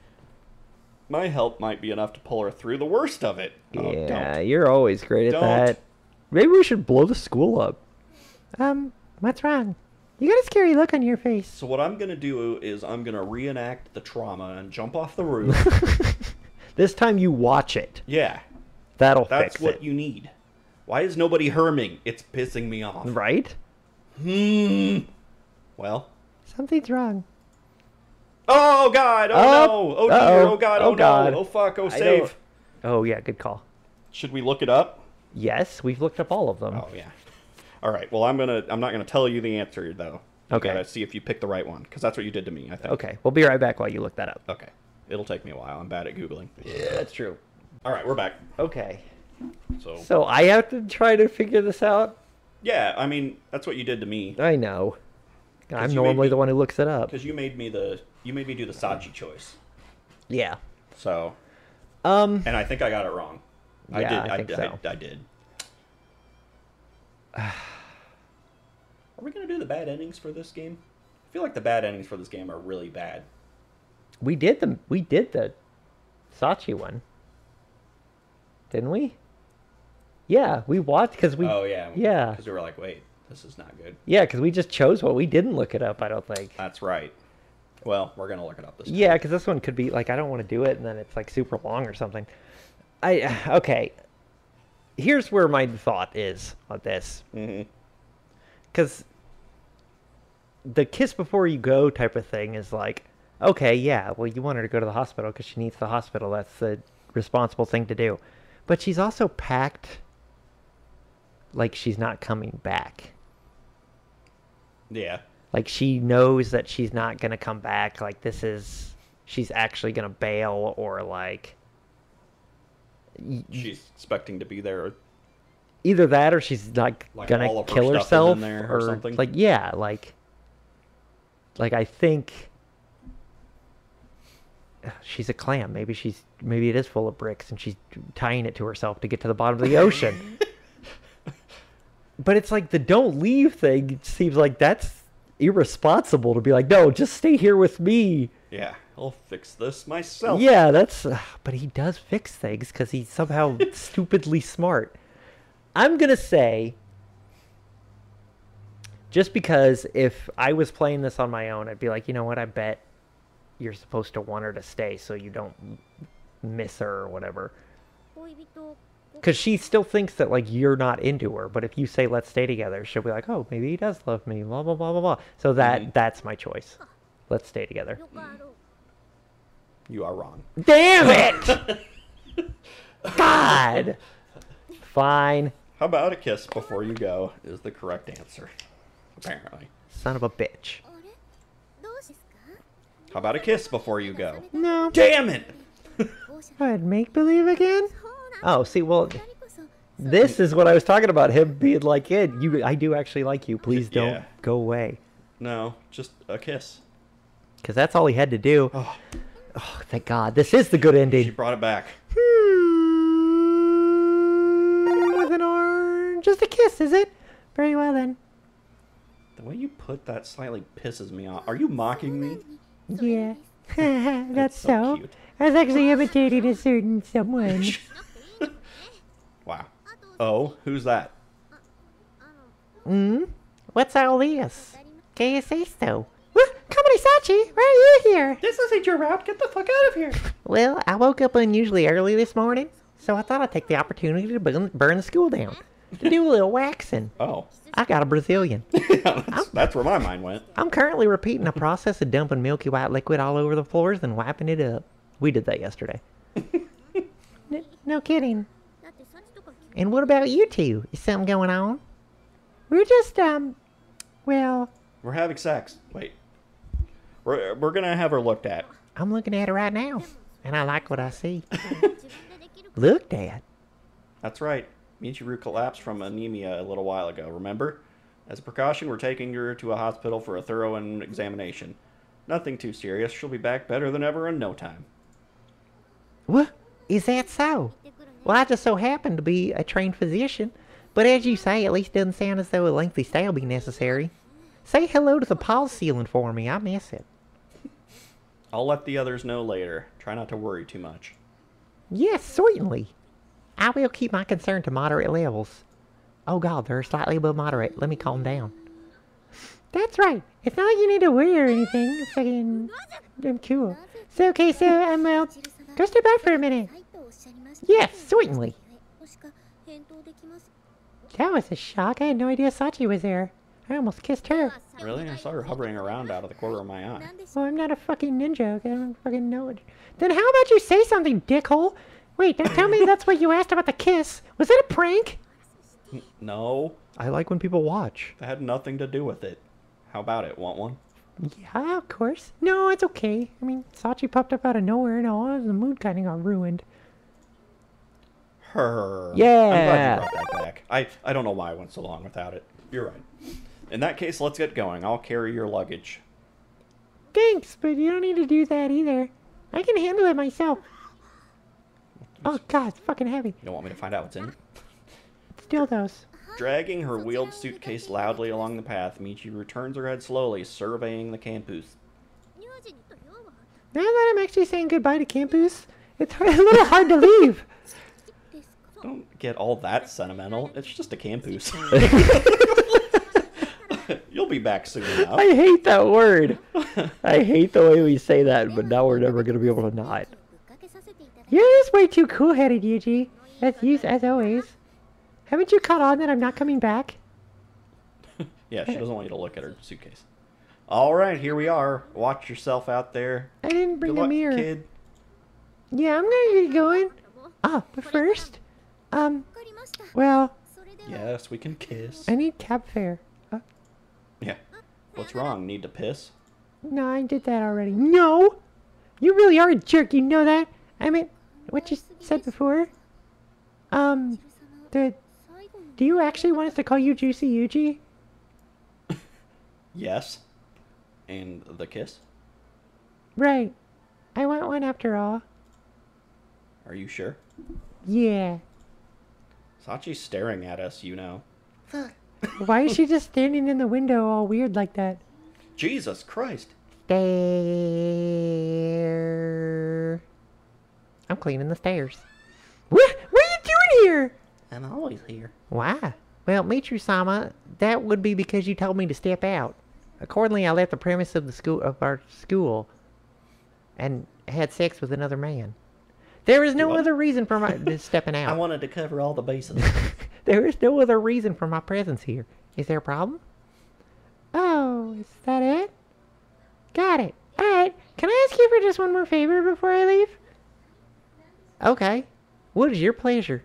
My help might be enough to pull her through the worst of it. Yeah, oh, don't. You're always great at don't. That. Maybe we should blow the school up. Um, what's wrong? You got a scary look on your face. So what I'm going to do is I'm going to reenact the trauma and jump off the roof. This time you watch it. Yeah. That'll That's fix it. That's what you need. Why is nobody herming? It's pissing me off. Right? Hmm. Well. Something's wrong. Oh, God. Oh, oh no. Oh, uh-oh. Dear. Oh, God. Oh, oh God. No. Oh, fuck. Oh, save. Oh, yeah. Good call. Should we look it up? Yes. We've looked up all of them. Oh, yeah. All right. Well, I'm gonna. I'm not gonna tell you the answer though. You okay. Gotta see if you pick the right one, because that's what you did to me. I think. Okay. We'll be right back while you look that up. Okay. It'll take me a while. I'm bad at Googling. Yeah, that's true. All right, we're back. Okay. So. So I have to try to figure this out. Yeah. I mean, that's what you did to me. I know. I'm normally me, the one who looks it up. Because you made me the. You made me do the Sachi choice. Yeah. So. Um. And I think I got it wrong. Yeah, I did. I, I think I, so. I, I did. Are we going to do the bad endings for this game? I feel like the bad endings for this game are really bad. We did the we did the Saatchi one, didn't we? Yeah, we watched because we. Oh yeah, yeah. Because we were like, wait, this is not good. Yeah, because we just chose what we didn't look it up. I don't think. That's right. Well, we're gonna look it up this time. Yeah, because this one could be like, I don't want to do it, and then it's like super long or something. I okay. Here's where my thought is on this, because mm-hmm. the kiss before you go type of thing is like, okay, yeah, well, you want her to go to the hospital because she needs the hospital. That's the responsible thing to do. But she's also packed like she's not coming back. Yeah. Like, she knows that she's not going to come back. Like, this is... She's actually going to bail, or, like... She's expecting to be there. Either that, or she's, like, like going to kill her herself. There or, or something. Like, yeah, like... Like, I think... She's a clam. Maybe she's... Maybe it is full of bricks, and she's tying it to herself to get to the bottom of the ocean. But it's like, the don't leave thing seems like that's... irresponsible to be like, no, just stay here with me. Yeah, I'll fix this myself. Yeah, that's uh, but he does fix things because he's somehow stupidly smart. I'm gonna say, just because if I was playing this on my own, I'd be like, you know what, I bet you're supposed to want her to stay so you don't miss her or whatever, because she still thinks that, like, you're not into her. But if you say, let's stay together, she'll be like, oh, maybe he does love me, blah, blah, blah, blah, blah. So that, mm-hmm. that's my choice. Let's stay together. You are wrong. Damn it! God! Fine. How about a kiss before you go is the correct answer, apparently. Son of a bitch. How about a kiss before you go? No. Damn it! I'd make believe again? Oh, see, well, this is what I was talking about, him being like, kid, you, I do actually like you. Please don't yeah. go away. No, just a kiss. Because that's all he had to do. Oh. Oh, thank God. This is the good ending. She brought it back. Hmm, with an orange. Just a kiss, is it? Very well, then. The way you put that slightly pisses me off. Are you mocking me? Yeah. that's, that's so, so cute. I was actually imitating a certain someone. Wow. Oh, who's that? Hmm? What's all this? Can you say so? Company Saatchi, why are you here? This isn't your route. Get the fuck out of here. Well, I woke up unusually early this morning, so I thought I'd take the opportunity to burn, burn the school down. To do a little waxing. Oh. I got a Brazilian. Yeah, that's, that's where my mind went. I'm currently repeating a process of dumping milky white liquid all over the floors and wiping it up. We did that yesterday. no, no kidding. And what about you two? Is something going on? We're just, um, well... We're having sex. Wait. We're, we're going to have her looked at. I'm looking at her right now. And I like what I see. Looked at? That's right. Michiru collapsed from anemia a little while ago, remember? As a precaution, we're taking her to a hospital for a thorough examination. Nothing too serious. She'll be back better than ever in no time. What? Is that so? Well, I just so happen to be a trained physician, but as you say, at least it doesn't sound as though a lengthy stay will be necessary. Say hello to the pause ceiling for me. I miss it. I'll let the others know later. Try not to worry too much. Yes, certainly. I will keep my concern to moderate levels. Oh, God, they're slightly above moderate. Let me calm down. That's right. It's not like you need to worry or anything. It's like in, I'm cool. So, okay, so I'm, well, go step out for a minute. Yes, certainly. That was a shock. I had no idea Saatchi was there. I almost kissed her. Really? I saw her hovering around out of the corner of my eye. Well, I'm not a fucking ninja. I don't fucking know it. Then how about you say something, dickhole? Wait, don't tell me that's what you asked about the kiss. Was it a prank? No. I like when people watch. That had nothing to do with it. How about it? Want one? Yeah, of course. No, it's okay. I mean, Saatchi popped up out of nowhere and all the mood kind of got ruined. Her. Yeah. I'm glad you brought that back. I, I don't know why I went so long without it. You're right. In that case, let's get going. I'll carry your luggage. Thanks, but you don't need to do that either. I can handle it myself. Oh, God, it's fucking heavy. You don't want me to find out what's in it? Still those. Dragging her wheeled suitcase loudly along the path, Michi returns her head slowly, surveying the campus. Now that I'm actually saying goodbye to campus, it's a little hard to leave. Don't get all that sentimental. It's just a campus. You'll be back soon enough. I hate that word. I hate the way we say that, but now we're never going to be able to not. You're just way too cool-headed, Yuji. As, as always. Haven't you caught on that I'm not coming back? Yeah, she doesn't want you to look at her suitcase. All right, here we are. Watch yourself out there. I didn't bring the mirror. Kid. Yeah, I'm going to get going. Ah, but first, um, well. Yes, we can kiss. I need cab fare. Uh, yeah. What's wrong? Need to piss? No, I did that already. No! You really are a jerk, you know that? I mean, what you said before. Um, the, do you actually want us to call you Juicy Yuji? Yes. And the kiss? Right. I want one after all. Are you sure? Yeah. Sachi's staring at us, you know. Why is she just standing in the window all weird like that? Jesus Christ. Stare. I'm cleaning the stairs. What, what are you doing here? I'm always here. Why? Well, Mitru-sama, that would be because you told me to step out. Accordingly, I left the premise of the school of our school and had sex with another man. There is no what? other reason for my stepping out. I wanted to cover all the bases. There is no other reason for my presence here. Is there a problem? Oh, is that it? Got it. All right. Can I ask you for just one more favor before I leave? Okay. What is your pleasure?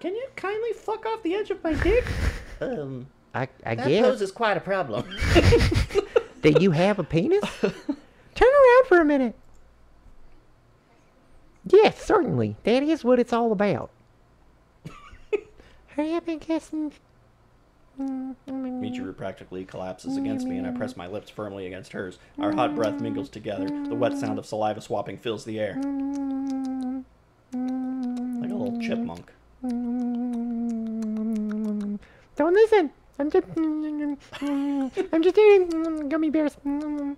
Can you kindly fuck off the edge of my dick? um... I, I that guess. poses quite a problem. Do you have a penis? Turn around for a minute. Yes, certainly. That is what it's all about. Hurry up and kiss me. Michiru practically collapses against me, and I press my lips firmly against hers. Our hot breath mingles together. The wet sound of saliva swapping fills the air. Like a little chipmunk. Don't listen. I'm just, I'm just eating gummy bears. The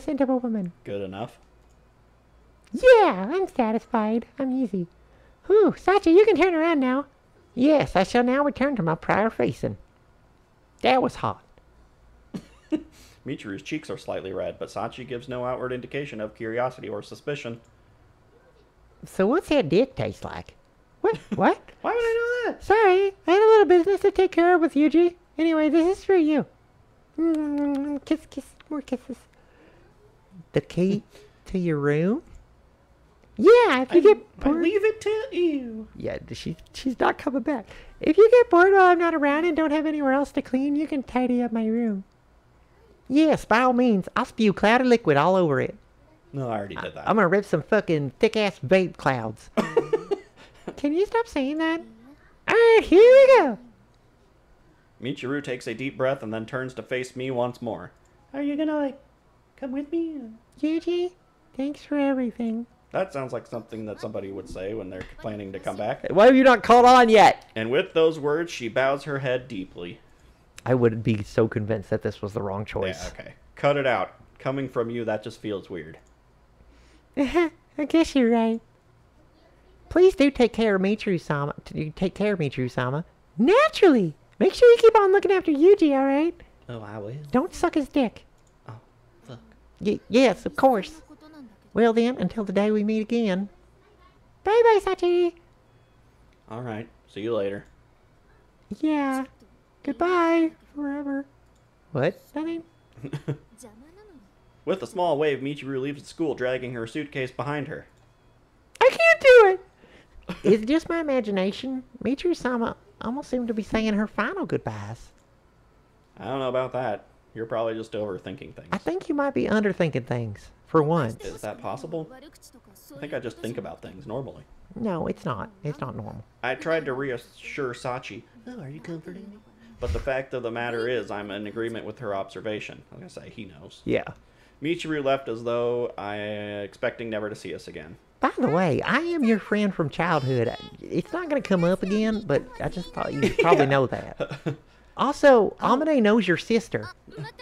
scent of a woman. Good enough? Yeah, I'm satisfied. I'm easy. Ooh, Sachi, you can turn around now. Yes, I shall now return to my prior facing. That was hot. Michiru's cheeks are slightly red, but Sachi gives no outward indication of curiosity or suspicion. So what's that dick taste like? What? What? Why would I know that? Sorry, I had a little business to take care of with Yuji. Anyway, this is for you. Mm, kiss, kiss, more kisses. The key to your room? Yeah, if you I, get bored... I leave it to you. Yeah, she, she's not coming back. If you get bored while I'm not around and don't have anywhere else to clean, you can tidy up my room. Yes, by all means. I'll spew cloudy liquid all over it. No, I already did that. I, I'm gonna rip some fucking thick-ass vape clouds. Can you stop saying that? Alright, here we go! Michiru takes a deep breath and then turns to face me once more. Are you gonna, like, come with me? Yuji, thanks for everything. That sounds like something that somebody would say when they're planning to come back. Why have you not caught on yet? And with those words, she bows her head deeply. I would be so convinced that this was the wrong choice. Yeah, okay. Cut it out. Coming from you, that just feels weird. I guess you're right. Please do take care of Michiru-sama. Take care of Michiru-sama. Naturally! Make sure you keep on looking after Yuji, alright? Oh, I will. Don't suck his dick. Oh, fuck. Y yes, of course. Well then, until the day we meet again. Bye-bye, Sachi! Alright, see you later. Yeah. Goodbye. Forever. What? Something? With a small wave, Michiru leaves the school, dragging her suitcase behind her. I can't do it! Is it just my imagination? Michiru-sama almost seemed to be saying her final goodbyes. I don't know about that. You're probably just overthinking things. I think you might be underthinking things, for once. Is that possible? I think I just think about things normally. No, it's not. It's not normal. I tried to reassure Sachi. Oh, are you comforting me? But the fact of the matter is, I'm in agreement with her observation. I'm going to say he knows. Yeah. Michiru left as though I expecting never to see us again. By the way, I am your friend from childhood. It's not going to come up again, but I just thought you probably yeah. know that. Also, Amane knows your sister.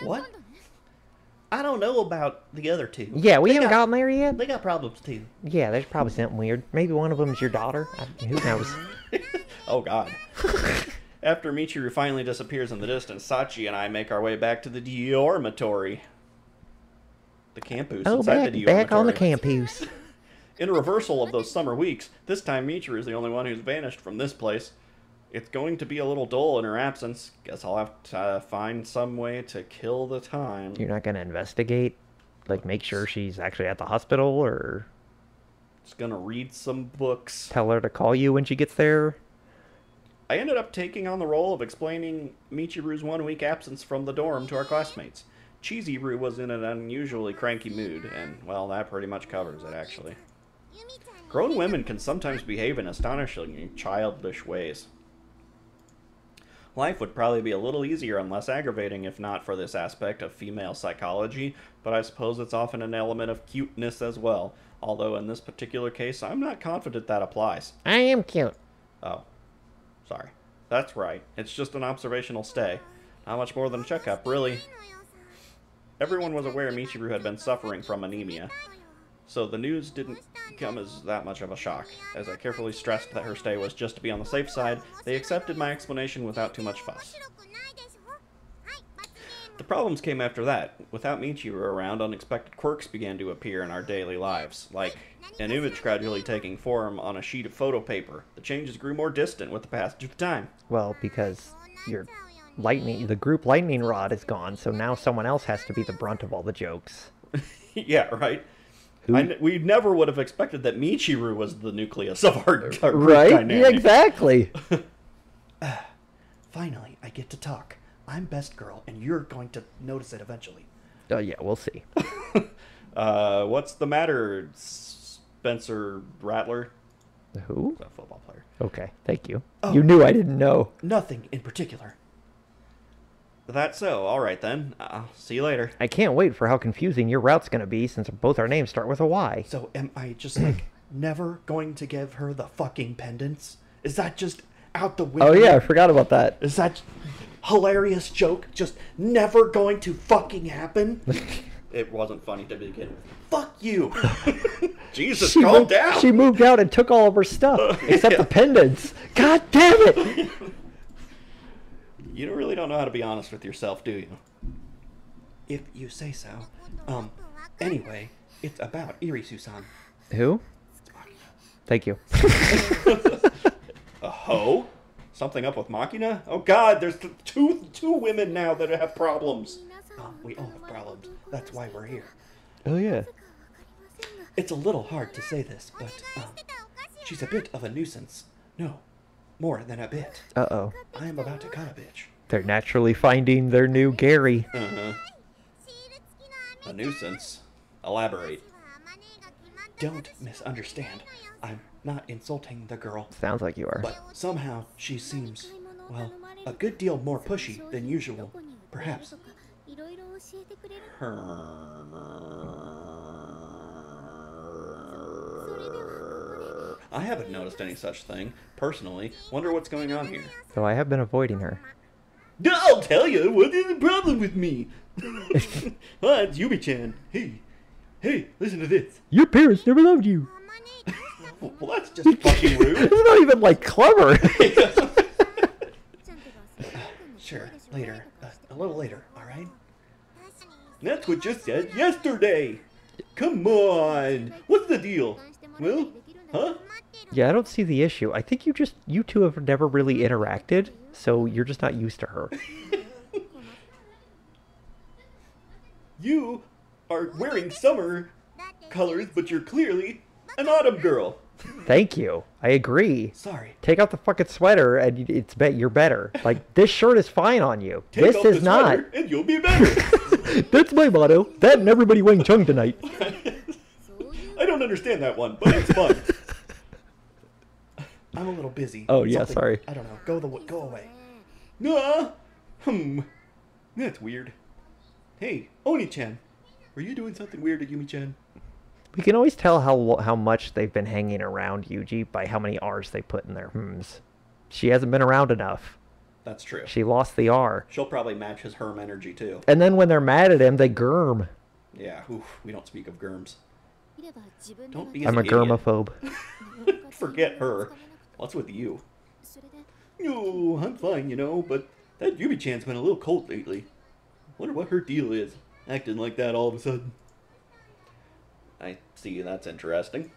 What? I don't know about the other two. Yeah, we they haven't got, gotten there yet. They got problems, too. Yeah, there's probably something weird. Maybe one of them's your daughter. I, who knows? Oh, God. After Michiru finally disappears in the distance, Sachi and I make our way back to the dormitory. The campus oh, inside back, the dormitory. Back on the campus. In a reversal of those summer weeks, this time Michiru is the only one who's vanished from this place. It's going to be a little dull in her absence. Guess I'll have to uh, find some way to kill the time. You're not going to investigate? Like, make sure she's actually at the hospital, or... Just going to read some books. Tell her to call you when she gets there? I ended up taking on the role of explaining Michiru's one-week absence from the dorm to our classmates. Chiizuru was in an unusually cranky mood, and, well, that pretty much covers it, actually. Grown women can sometimes behave in astonishingly childish ways. Life would probably be a little easier and less aggravating if not for this aspect of female psychology, but I suppose it's often an element of cuteness as well. Although in this particular case, I'm not confident that applies. I am cute. Oh. Sorry. That's right. It's just an observational stay. Not much more than a checkup, really. Everyone was aware Michiru had been suffering from anemia, so the news didn't come as that much of a shock. As I carefully stressed that her stay was just to be on the safe side, they accepted my explanation without too much fuss. The problems came after that. Without Michiru around, unexpected quirks began to appear in our daily lives, like an image gradually taking form on a sheet of photo paper. The changes grew more distant with the passage of time. Well, because your lightning, the group lightning rod is gone, so now someone else has to be the brunt of all the jokes. Yeah, right? I, we never would have expected that Michiru was the nucleus of our, our right? dynamic. Right, yeah, exactly. uh, finally, I get to talk. I'm best girl, and you're going to notice it eventually. Oh, uh, yeah, we'll see. uh, what's the matter, Spencer Rattler? Who? He's a football player. Okay, thank you. Oh, you knew I didn't know. Nothing in particular. That's so. All right, then. I'll see you later. I can't wait for how confusing your route's going to be since both our names start with a Y. So am I just, like, never going to give her the fucking pendants? Is that just out the window? Oh, yeah, I forgot about that. Is that hilarious joke just never going to fucking happen? It wasn't funny to begin with. Fuck you! Jesus, she calm moved, down! She moved out and took all of her stuff, uh, except yeah. the pendants. God damn it! You really don't know how to be honest with yourself, do you? If you say so. Um, anyway, it's about Irisu-san. Who? Thank you. A hoe? Something up with Machina? Oh god, there's two two women now that have problems. Um, we all have problems. That's why we're here. Oh yeah. It's a little hard to say this, but um, she's a bit of a nuisance. No. More than a bit. Uh-oh. I am about to cut a bitch. They're naturally finding their new Gary. Uh-huh. A nuisance? Elaborate. Don't misunderstand. I'm not insulting the girl. Sounds like you are. But somehow she seems, well, a good deal more pushy than usual. Perhaps. Her... I haven't noticed any such thing, personally. Wonder what's going on here. So I have been avoiding her. I'll tell you, what is the problem with me? Oh, it's Yumi-chan. Hey, hey, listen to this. Your parents never loved you. Well, that's just fucking rude. It's not even, like, clever. Sure, later. Uh, a little later, alright? That's what you said yesterday. Come on. What's the deal? Well... Huh? Yeah, I don't see the issue. I think you just, you two have never really interacted, so you're just not used to her. You are wearing summer colors, but you're clearly an autumn girl. Thank you. I agree. Sorry. Take out the fucking sweater and it's bet you're better. Like, this shirt is fine on you. Take this off is the not. And you'll be better. That's my motto. That and everybody Wang Chung tonight. I don't understand that one, but it's fun. I'm a little busy. Oh, yeah, Something, sorry. I don't know. Go the go away. Nah. Hmm. That's weird. Hey, Oni-chan. Were you doing something weird at Yumi-chan? We can always tell how how much they've been hanging around Yuji by how many R's they put in their hmms. She hasn't been around enough. That's true. She lost the R. She'll probably match his herm energy, too. And then when they're mad at him, they germ. Yeah, oof, we don't speak of germs. Don't be I'm an a germaphobe. Forget her. What's with you? No, I'm fine, you know, but that Yumi-chan's been a little cold lately. Wonder what her deal is, acting like that all of a sudden. I see, that's interesting.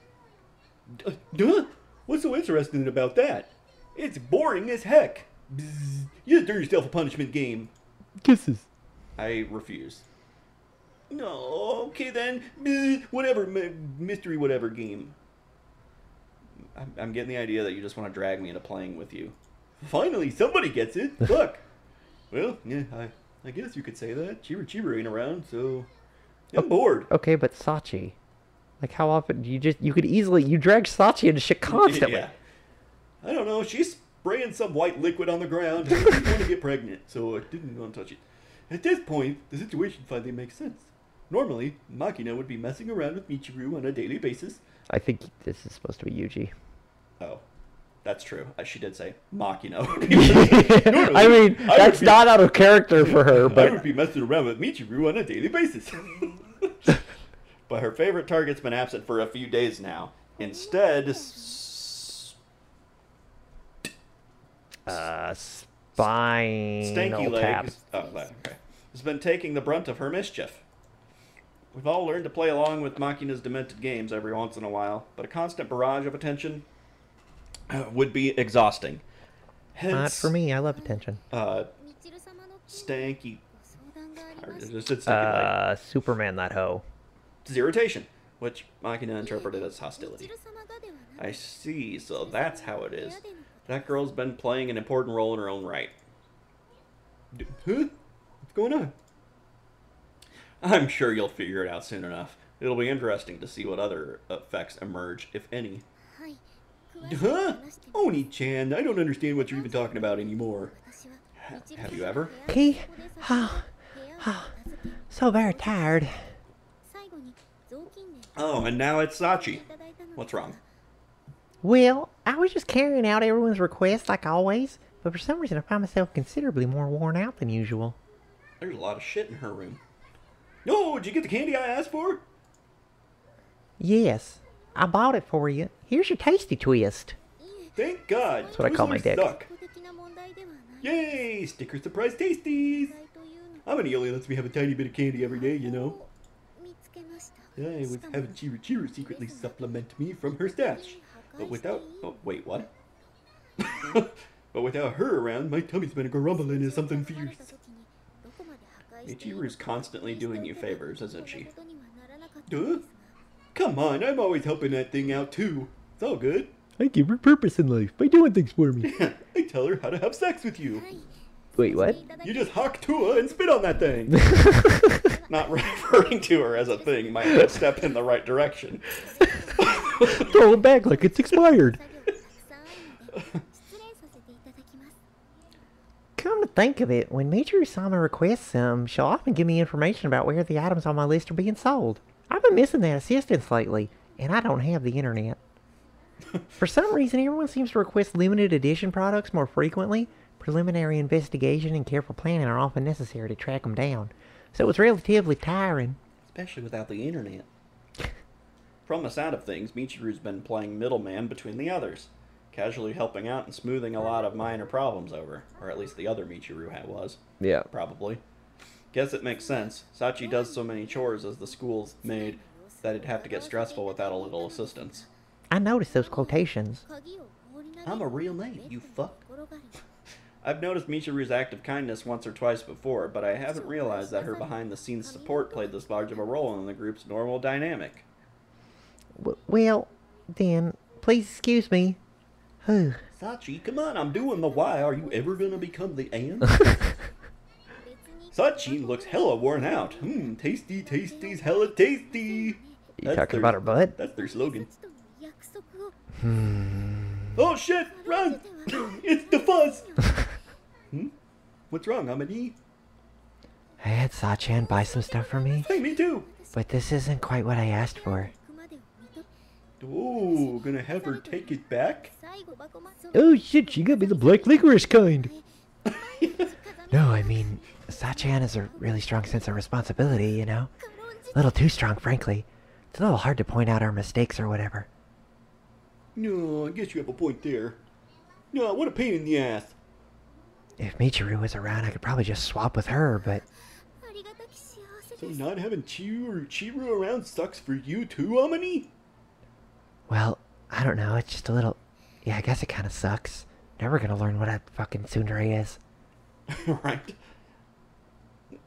D duh? What's so interesting about that? It's boring as heck. Bzz. You just earn yourself a punishment game. Kisses. I refuse. No, okay then. Bzz. Whatever, m mystery whatever game. I'm, I'm getting the idea that you just want to drag me into playing with you. Finally, somebody gets it. Look. Well, yeah, I, I guess you could say that. Chiba Chiba ain't around, so I'm oh, bored. Okay, but Sachi. Like, how often do you just... You could easily... You drag Sachi into shit constantly. Yeah. I don't know. She's spraying some white liquid on the ground. I didn't want to get pregnant, so I didn't want to touch it. At this point, the situation finally makes sense. Normally, Makino would be messing around with Michiru on a daily basis. I think this is supposed to be Yuji. Oh. That's true. She did say Makino. Normally, I mean, that's I be, not out of character for her, but... I would be messing around with Michiru on a daily basis. But her favorite target's been absent for a few days now. Instead, uh, spine. Stanky legs. Oh, okay. Has been taking the brunt of her mischief. We've all learned to play along with Makina's demented games every once in a while, but a constant barrage of attention would be exhausting. Hence, not for me. I love attention. Uh, stanky. stanky uh, Superman, that hoe. Irritation, which Makino interpreted as hostility. I see, so that's how it is. That girl's been playing an important role in her own right. D huh? What's going on? I'm sure you'll figure it out soon enough. It'll be interesting to see what other effects emerge, if any. Huh? Oni-chan, I don't understand what you're even talking about anymore. H have you ever? He? Oh, oh, so very tired. Oh, and now it's Sachi. What's wrong? Well, I was just carrying out everyone's requests like always, but for some reason I find myself considerably more worn out than usual. There's a lot of shit in her room. No, did you get the candy I asked for? Yes, I bought it for you. Here's your tasty twist. Thank God. That's what I call my dick. Suck. Yay, sticker surprise tasties. I'm an alien, lets me have a tiny bit of candy every day, you know. I was having Chiru Chiru secretly supplement me from her stash. But without... Oh, wait, what? But without her around, my tummy's been grumbling as something fierce. Michiru's constantly doing you favors, isn't she? Duh? Come on, I'm always helping that thing out, too. It's all good. I give her purpose in life by doing things for me. I tell her how to have sex with you. Wait, what? You just hawk to her and spit on that thing. Not referring to her as a thing might be a step in the right direction. Throw it back like it's expired. Come to think of it, when Michiru-sama requests some, she'll often give me information about where the items on my list are being sold. I've been missing that assistance lately, and I don't have the internet. For some reason, everyone seems to request limited edition products more frequently. Preliminary investigation and careful planning are often necessary to track them down, so it's relatively tiring. Especially without the internet. From the sound of things, Michiru's been playing middleman between the others, casually helping out and smoothing a lot of minor problems over, or at least the other Michiru was. Yeah. Probably. Guess it makes sense. Sachi does so many chores as the school's maid that it'd have to get stressful without a little assistance. I noticed those quotations. I'm a real maid, you fuck. I've noticed Michiru's act of kindness once or twice before, but I haven't realized that her behind-the-scenes support played this large of a role in the group's normal dynamic. Well, then, please excuse me. Sachi, come on, I'm doing the why. Are you ever going to become the and? Sachi looks hella worn out. Hmm, tasty, tasty's hella tasty. You that's talking their, about her butt? That's their slogan. Hmm. Oh shit, run! It's the fuzz! Hmm? What's wrong, Amani? I had Sa-chan buy some stuff for me. Hey, me too! But this isn't quite what I asked for. Oh, gonna have her take it back? Oh shit, she got me the black licorice kind! No, I mean, Sa-chan has a really strong sense of responsibility, you know? A little too strong, frankly. It's a little hard to point out our mistakes or whatever. No, I guess you have a point there. No, what a pain in the ass. If Michiru was around, I could probably just swap with her, but... So not having Chiru, Chiru around sucks for you too, Amani? Well, I don't know. It's just a little... Yeah, I guess it kind of sucks. Never gonna learn what a fucking tsundere is. Right?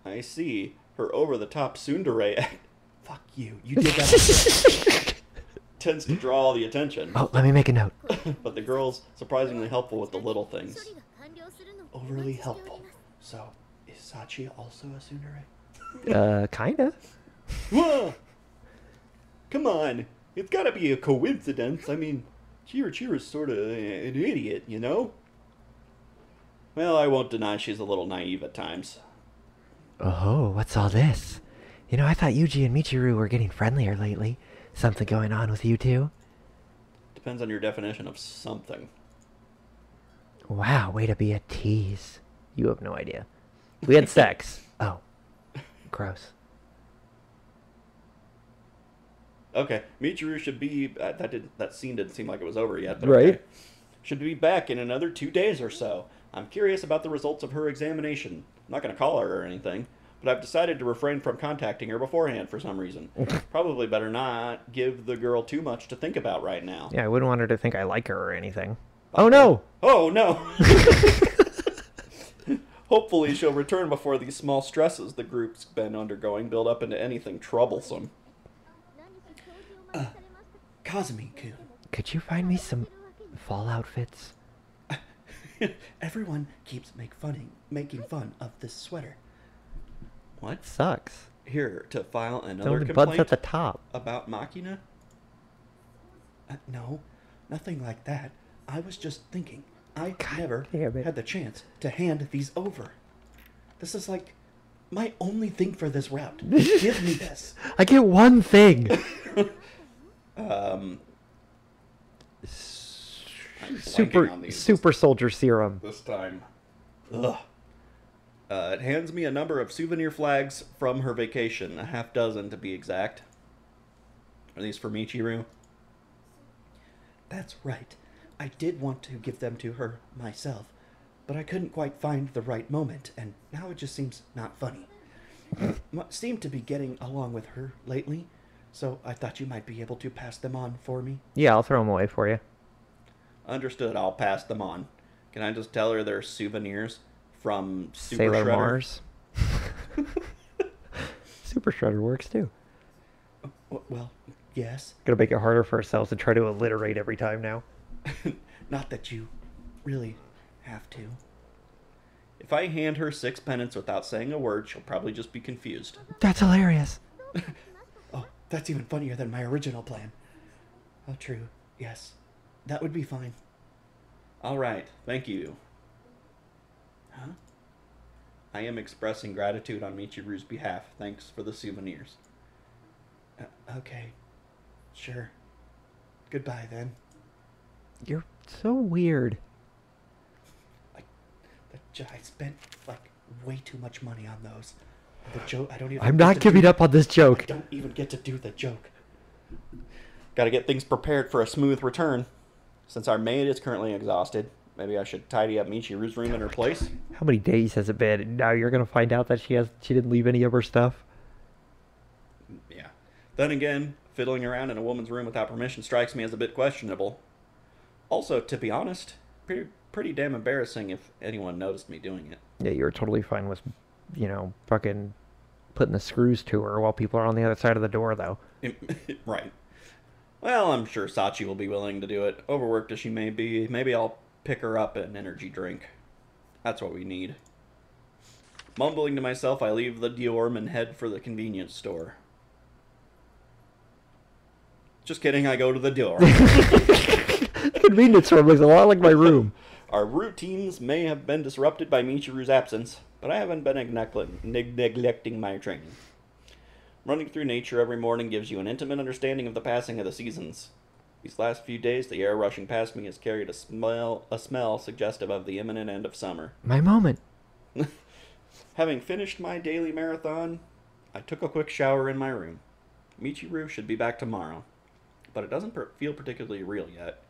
I see. Her over-the-top tsundere act. Fuck you. You did that. Tends to draw all the attention. Oh, let me make a note. But the girl's surprisingly helpful with the little things. Overly helpful. So, is Sachi also a tsundere? Uh, kinda. Whoa! Come on, it's gotta be a coincidence. I mean, Chiru Chiru's sort of an idiot, you know? Well, I won't deny she's a little naive at times. Oh, what's all this? You know, I thought Yuji and Michiru were getting friendlier lately. Something going on with you two? Depends on your definition of something. Wow, way to be a tease. You have no idea. We had sex. Oh. Gross. Okay, Michiru should be uh, that did that scene didn't seem like it was over yet, but right. Okay. Should be back in another two days or so. I'm curious about the results of her examination. I'm not going to call her or anything, but I've decided to refrain from contacting her beforehand for some reason. Probably better not give the girl too much to think about right now. Yeah, I wouldn't want her to think I like her or anything. Okay. Oh no! Oh no! Hopefully she'll return before these small stresses the group's been undergoing build up into anything troublesome. Uh, Kazumi-kun. Could you find me some fall outfits? Everyone keeps make funning, making fun of this sweater. What? Sucks. Here, to file another complaint buttons at the top. About Machina? Uh, no, nothing like that. I was just thinking. I God never had the chance to hand these over. This is like my only thing for this route. Give me this. I get one thing. um, super super soldier serum. This time. Ugh. Uh, it hands me a number of souvenir flags from her vacation. A half dozen to be exact. Are these for Michiru? That's right. I did want to give them to her myself, but I couldn't quite find the right moment, and now it just seems not funny. Seemed to be getting along with her lately, so I thought you might be able to pass them on for me. Yeah, I'll throw them away for you. Understood, I'll pass them on. Can I just tell her they're souvenirs from Super Sailor Shredder? Mars. Super Shredder works too. Well, yes. Gonna make it harder for ourselves to try to alliterate every time now. Not that you really have to. If I hand her six pennants without saying a word, she'll probably just be confused. That's hilarious. Oh, that's even funnier than my original plan. Oh, true. Yes. That would be fine. All right. Thank you. Huh? I am expressing gratitude on Michiru's behalf. Thanks for the souvenirs. Uh, okay. Sure. Goodbye, then. You're so weird. Like, the, I spent like way too much money on those. The joke. I don't even. I'm not giving do, up on this joke. I don't even get to do the joke. Got to get things prepared for a smooth return. Since our maid is currently exhausted, maybe I should tidy up Michiru's room in her place. How many days has it been? And now you're gonna find out that she has she didn't leave any of her stuff. Yeah. Then again, fiddling around in a woman's room without permission strikes me as a bit questionable. Also, to be honest, pretty, pretty damn embarrassing if anyone noticed me doing it. Yeah, you're totally fine with, you know, fucking putting the screws to her while people are on the other side of the door, though. Right. Well, I'm sure Sachi will be willing to do it. Overworked as she may be, maybe I'll pick her up an energy drink. That's what we need. Mumbling to myself, I leave the Diorm and head for the convenience store. Just kidding, I go to the Diorm. Convenience room looks a lot like my room. Our routines may have been disrupted by Michiru's absence, but I haven't been neglecting my training. Running through nature every morning gives you an intimate understanding of the passing of the seasons. These last few days, the air rushing past me has carried a smell, a smell suggestive of the imminent end of summer. My moment. Having finished my daily marathon, I took a quick shower in my room. Michiru should be back tomorrow, but it doesn't per feel particularly real yet.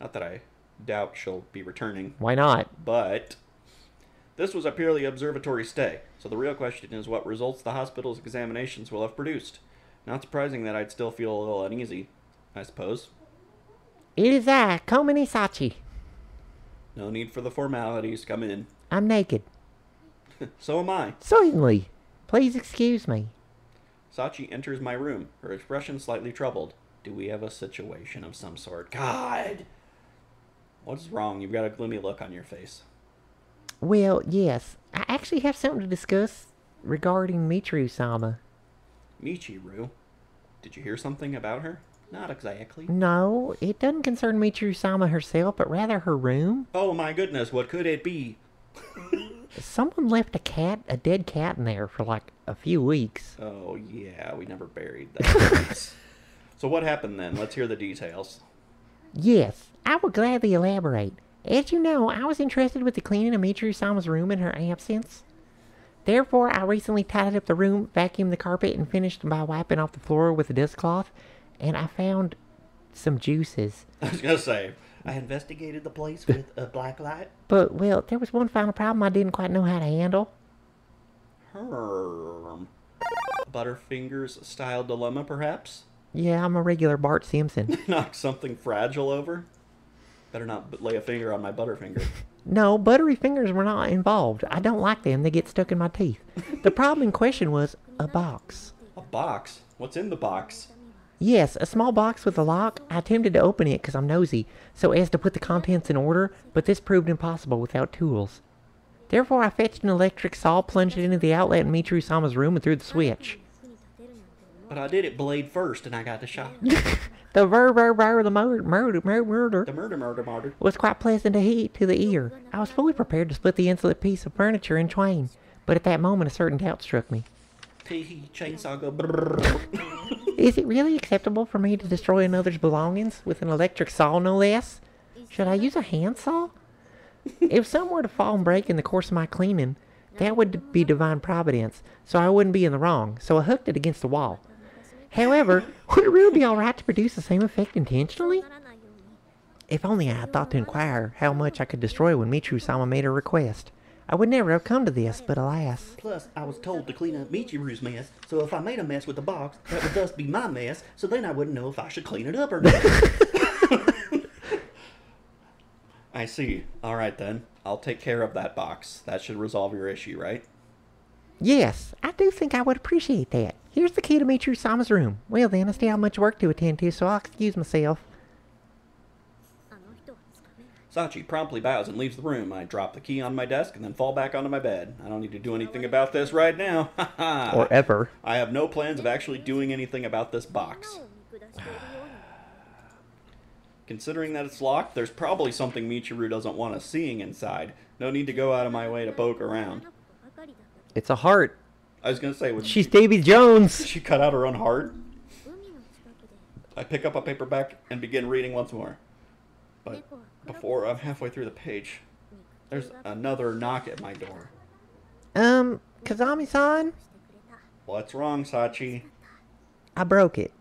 Not that I doubt she'll be returning. Why not? But this was a purely observatory stay, so the real question is what results the hospital's examinations will have produced. Not surprising that I'd still feel a little uneasy, I suppose. It is I, Komini Sachi. No need for the formalities. Come in. I'm naked. So am I. Certainly. Please excuse me. Sachi enters my room, her expression slightly troubled. Do we have a situation of some sort? God! What's wrong? You've got a gloomy look on your face. Well, yes. I actually have something to discuss regarding Michiru-sama. Michiru? Did you hear something about her? Not exactly. No, it doesn't concern Michiru-sama herself, but rather her room. Oh my goodness, what could it be? Someone left a cat, a dead cat in there for like a few weeks. Oh yeah, we never buried that. So what happened then? Let's hear the details. Yes, I will gladly elaborate. As you know, I was interested with the cleaning of Michiru-sama's room in her absence. Therefore, I recently tidied up the room, vacuumed the carpet, and finished by wiping off the floor with a dust cloth. And I found some juices. I was going to say, I investigated the place with a black light. But, well, there was one final problem I didn't quite know how to handle. Herm. Butterfingers style dilemma, perhaps? Yeah, I'm a regular Bart Simpson. Knock something fragile over? Better not lay a finger on my Butterfinger. No, buttery fingers were not involved. I don't like them. They get stuck in my teeth. The problem in question was a box. A box? What's in the box? Yes, a small box with a lock. I attempted to open it because I'm nosy, so as to put the contents in order, but this proved impossible without tools. Therefore, I fetched an electric saw, plunged it into the outlet in Michiru-sama's room, and threw the switch. But I did it blade first, and I got the shot. The ver ver ver the murder murder murder the murder murder murder was quite pleasant to heat to the ear. I was fully prepared to split the insolent piece of furniture in twain, but at that moment a certain doubt struck me. Chainsaw go brrrr. Is it really acceptable for me to destroy another's belongings with an electric saw, no less? Should I use a handsaw? If something were to fall and break in the course of my cleaning, that would be divine providence, so I wouldn't be in the wrong, so I hooked it against the wall. However, would it really be alright to produce the same effect intentionally? If only I had thought to inquire how much I could destroy when Michiru-sama made her request. I would never have come to this, but alas. Plus, I was told to clean up Michiru's mess, so if I made a mess with the box, that would thus be my mess, so then I wouldn't know if I should clean it up or not. I see. All right, then. I'll take care of that box. That should resolve your issue, right? Yes, I do think I would appreciate that. Here's the key to Michiru-sama's room. Well, then, I still have much work to attend to, so I'll excuse myself. Sachi promptly bows and leaves the room. I drop the key on my desk and then fall back onto my bed. I don't need to do anything about this right now. Or ever. I have no plans of actually doing anything about this box. Considering that it's locked, there's probably something Michiru doesn't want us seeing inside. No need to go out of my way to poke around. It's a heart. I was going to say... She's Davy Jones. She cut out her own heart. I pick up a paperback and begin reading once more. But... before I'm halfway through the page, there's another knock at my door. Um, Kazami-san? What's wrong, Sachi? I broke it.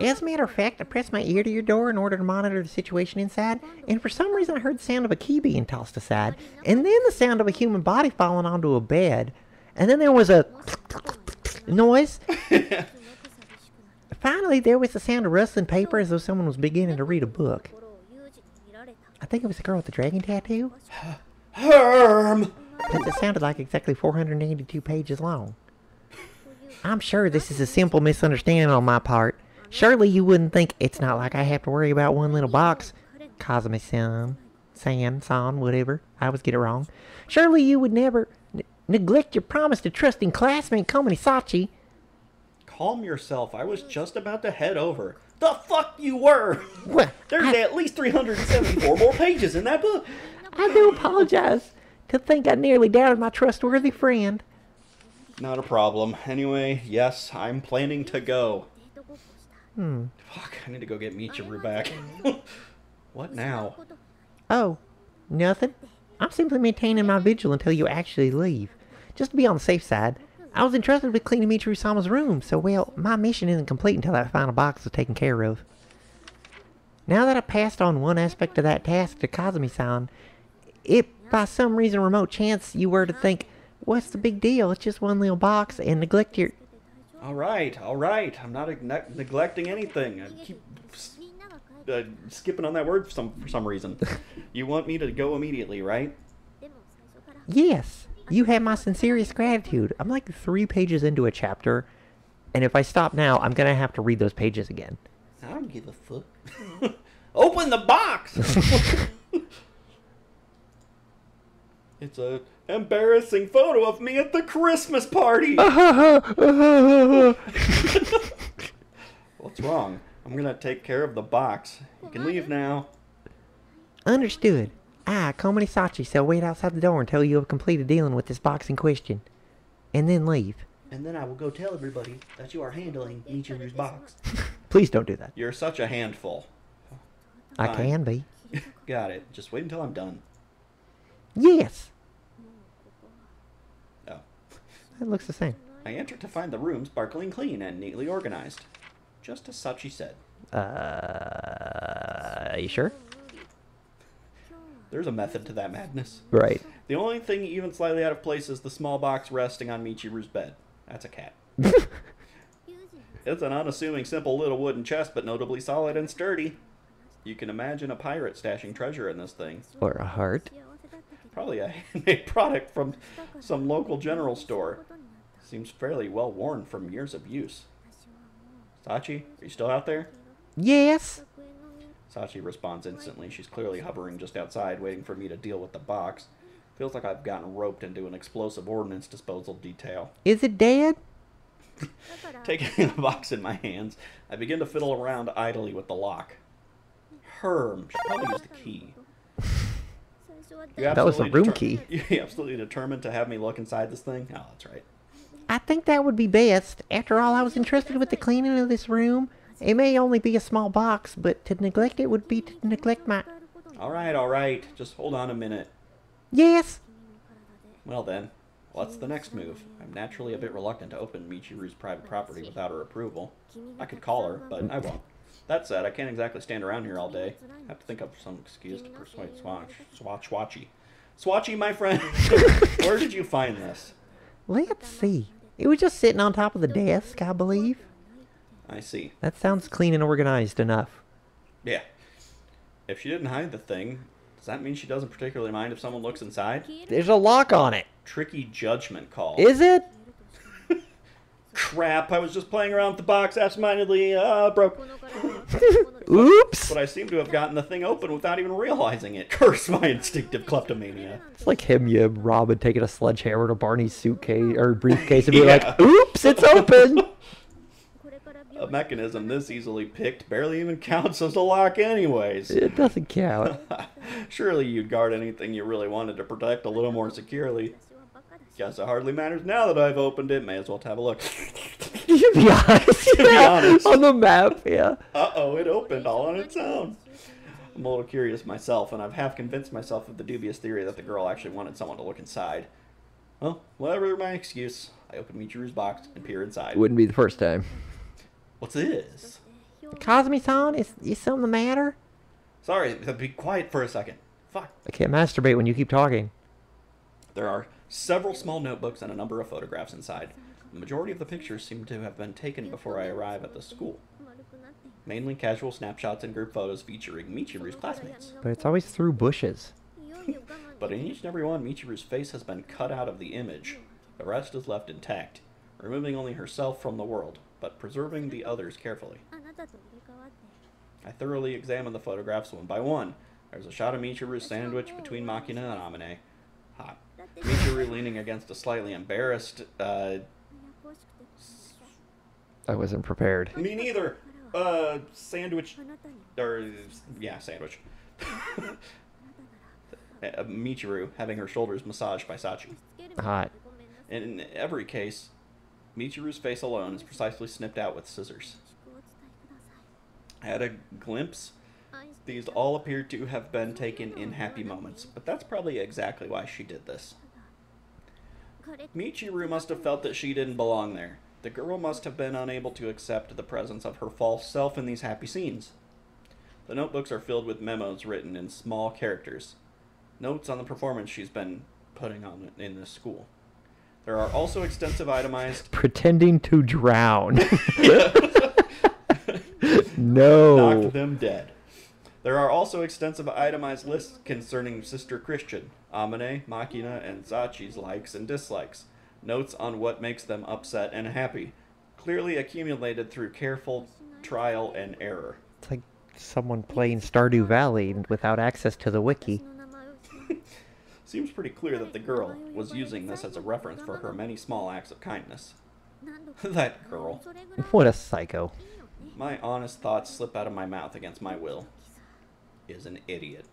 As a matter of fact, I pressed my ear to your door in order to monitor the situation inside, and for some reason I heard the sound of a key being tossed aside, and then the sound of a human body falling onto a bed, and then there was a noise. Finally, there was the sound of rustling paper as though someone was beginning to read a book. I think it was the girl with the dragon tattoo. Herm! Because it sounded like exactly four hundred eighty-two pages long. I'm sure this is a simple misunderstanding on my part. Surely you wouldn't think it's not like I have to worry about one little box. Kazumi-san, San, San, whatever. I always get it wrong. Surely you would never n neglect your promise to trusting classmate Komini Sachi. Calm yourself. I was just about to head over. The fuck you were! Well, There's I, at least three hundred seventy-four more pages in that book! I do apologize to think I nearly doubted my trustworthy friend. Not a problem. Anyway, yes, I'm planning to go. Hmm. Fuck, I need to go get Michiru back. What now? Oh, nothing. I'm simply maintaining my vigil until you actually leave. Just to be on the safe side, I was entrusted with cleaning Michiru-sama's room, so well, my mission isn't complete until that final box is taken care of. Now that I passed on one aspect of that task to Kazumi-san, if by some reason remote chance you were to think, what's the big deal, it's just one little box, and neglect your... Alright, alright, I'm not ne neglecting anything. I keep uh, skipping on that word for some, for some reason. You want me to go immediately, right? Yes, you have my sincerest gratitude. I'm like three pages into a chapter, and if I stop now, I'm gonna have to read those pages again. I don't give a fuck. Open the box! It's a embarrassing photo of me at the Christmas party! What's wrong? I'm gonna take care of the box. You can leave now. Understood. I, Komori Sachi, shall wait outside the door until you have completed dealing with this box in question. And then leave. And then I will go tell everybody that you are handling Michiru's box. Please don't do that. You're such a handful. I Fine. can be. Got it. Just wait until I'm done. Yes! Oh. That looks the same. I entered to find the room sparkling clean and neatly organized. Just as Sachi said. Uh, are you sure? There's a method to that madness. Right. The only thing even slightly out of place is the small box resting on Michiru's bed. That's a cat. It's an unassuming, simple little wooden chest, but notably solid and sturdy. You can imagine a pirate stashing treasure in this thing. Or a heart. Probably a handmade product from some local general store. Seems fairly well worn from years of use. Sachi, are you still out there? Yes. Sachi responds instantly. She's clearly hovering just outside, waiting for me to deal with the box. Feels like I've gotten roped into an explosive ordnance disposal detail. Is it dead? Taking the box in my hands, I begin to fiddle around idly with the lock. Herm, she probably used the key. That was the room key. You're absolutely determined to have me look inside this thing? Oh, that's right. I think that would be best. After all, I was entrusted with the cleaning of this room. It may only be a small box, but to neglect it would be to neglect my... Alright, alright. Just hold on a minute. Yes! Well then, what's the next move? I'm naturally a bit reluctant to open Michiru's private property without her approval. I could call her, but I won't. That said, I can't exactly stand around here all day. I have to think of some excuse to persuade Swatch. Swatch, Swatchy. Swatchy, my friend! Where did you find this? Let's see. It was just sitting on top of the desk, I believe. I see. That sounds clean and organized enough. Yeah. If she didn't hide the thing, does that mean she doesn't particularly mind if someone looks inside? There's a lock on it. Tricky judgment call. Is it? Crap, I was just playing around with the box absentmindedly, uh, broke. Oops! But I seem to have gotten the thing open without even realizing it. Curse my instinctive kleptomania. It's like him, you Robin, taking a sledgehammer to Barney's suitcase, or briefcase, and be yeah. like, oops, it's open! A mechanism this easily picked barely even counts as a lock anyways. It doesn't count. Surely you'd guard anything you really wanted to protect a little more securely. Guess it hardly matters now that I've opened it. May as well have a look. To be honest. To be honest. On the map, yeah. Uh-oh, it opened all on its own. I'm a little curious myself, and I've half convinced myself of the dubious theory that the girl actually wanted someone to look inside. Well, whatever my excuse, I open Michiru's box and peer inside. Wouldn't be the first time. What's this? Kazumi-san, is, is something the matter? Sorry, be quiet for a second. Fuck. I can't masturbate when you keep talking. There are several small notebooks and a number of photographs inside. The majority of the pictures seem to have been taken before I arrive at the school. Mainly casual snapshots and group photos featuring Michiru's classmates. But it's always through bushes. But in each and every one, Michiru's face has been cut out of the image. The rest is left intact, removing only herself from the world, but preserving the others carefully. I thoroughly examine the photographs one by one. There's a shot of Michiru sandwiched between Makina and Amine. Hot. Michiru leaning against a slightly embarrassed, uh... I wasn't prepared. Me neither! Uh, sandwich... Or, yeah, sandwich. Michiru having her shoulders massaged by Sachi. Hot. And in every case, Michiru's face alone is precisely snipped out with scissors. At a glimpse, these all appear to have been taken in happy moments, but that's probably exactly why she did this. Michiru must have felt that she didn't belong there. The girl must have been unable to accept the presence of her false self in these happy scenes. The notebooks are filled with memos written in small characters. Notes on the performance she's been putting on in this school. There are also extensive itemized... Pretending to drown. No. Knock them dead. There are also extensive itemized lists concerning Sister Christian, Amine, Machina, and Zachi's likes and dislikes. Notes on what makes them upset and happy. Clearly accumulated through careful trial and error. It's like someone playing Stardew Valley without access to the wiki. Seems pretty clear that the girl was using this as a reference for her many small acts of kindness. That girl. What a psycho. My honest thoughts slip out of my mouth against my will. Is an idiot.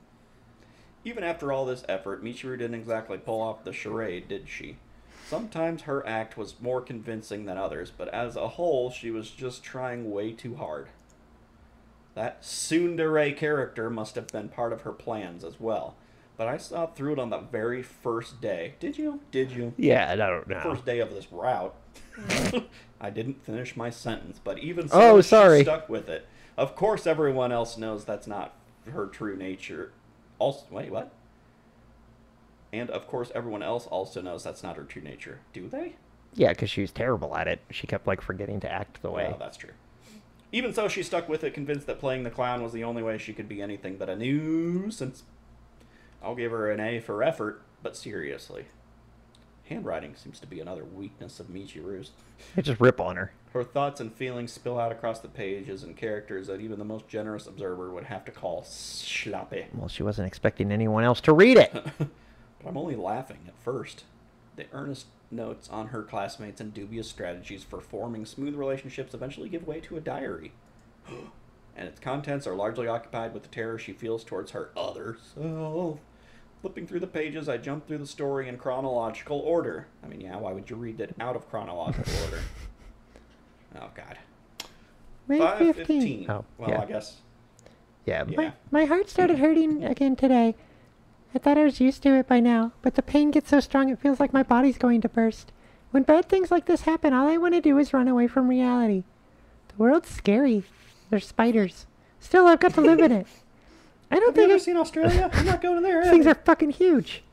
Even after all this effort, Michiru didn't exactly pull off the charade, did she? Sometimes her act was more convincing than others, but as a whole, she was just trying way too hard. That tsundere character must have been part of her plans as well, but I saw through it on the very first day. Did you? Did you? Yeah, I don't know. First day of this route. I didn't finish my sentence, but even so, oh, sorry. She stuck with it. Of course everyone else knows that's not her true nature. Also, wait, what? And of course everyone else also knows that's not her true nature. Do they? Yeah, because she was terrible at it. She kept like forgetting to act the way. Oh, that's true. Even so, she stuck with it, convinced that playing the clown was the only way she could be anything but a nuisance. I'll give her an A for effort, but seriously. Handwriting seems to be another weakness of Michiru's. I just rip on her. Her thoughts and feelings spill out across the pages and characters that even the most generous observer would have to call sloppy. Well, she wasn't expecting anyone else to read it. But I'm only laughing at first. The earnest notes on her classmates and dubious strategies for forming smooth relationships eventually give way to a diary. And its contents are largely occupied with the terror she feels towards her other self. Flipping through the pages, I jumped through the story in chronological order. I mean, yeah, why would you read it out of chronological order? Oh, God. May fifteenth. Oh, well, yeah. I guess. Yeah. yeah. My, my heart started hurting again today. I thought I was used to it by now, but the pain gets so strong it feels like my body's going to burst. When bad things like this happen, all I want to do is run away from reality. The world's scary. There's spiders. Still, I've got to live in it. I don't Have think you ever I've seen Australia. I'm not going there. Things are fucking huge.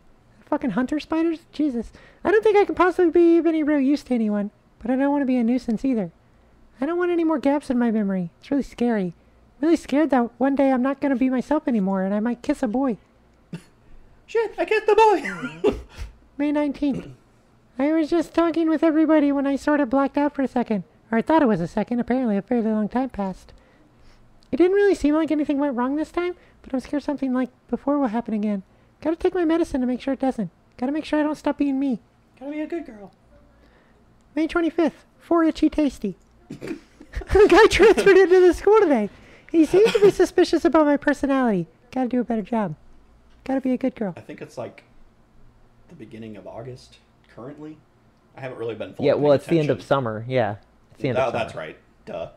Fucking hunter spiders? Jesus. I don't think I can possibly be of any real use to anyone, but I don't want to be a nuisance either. I don't want any more gaps in my memory. It's really scary. I'm really scared that one day I'm not going to be myself anymore and I might kiss a boy. Shit, I kissed the boy! May nineteenth. I was just talking with everybody when I sort of blacked out for a second. Or I thought it was a second. Apparently a fairly long time passed. It didn't really seem like anything went wrong this time, but I'm scared something like before will happen again. Gotta take my medicine to make sure it doesn't. Gotta make sure I don't stop being me. Gotta be a good girl. May twenty-fifth. Four itchy tasty. The guy transferred into the school today. He seems to be suspicious about my personality. Gotta do a better job. Gotta be a good girl. I think it's like the beginning of August currently. I haven't really been following Yeah, well, it's attention. the end of summer. Yeah. It's the end oh, of summer. That's right. Duh.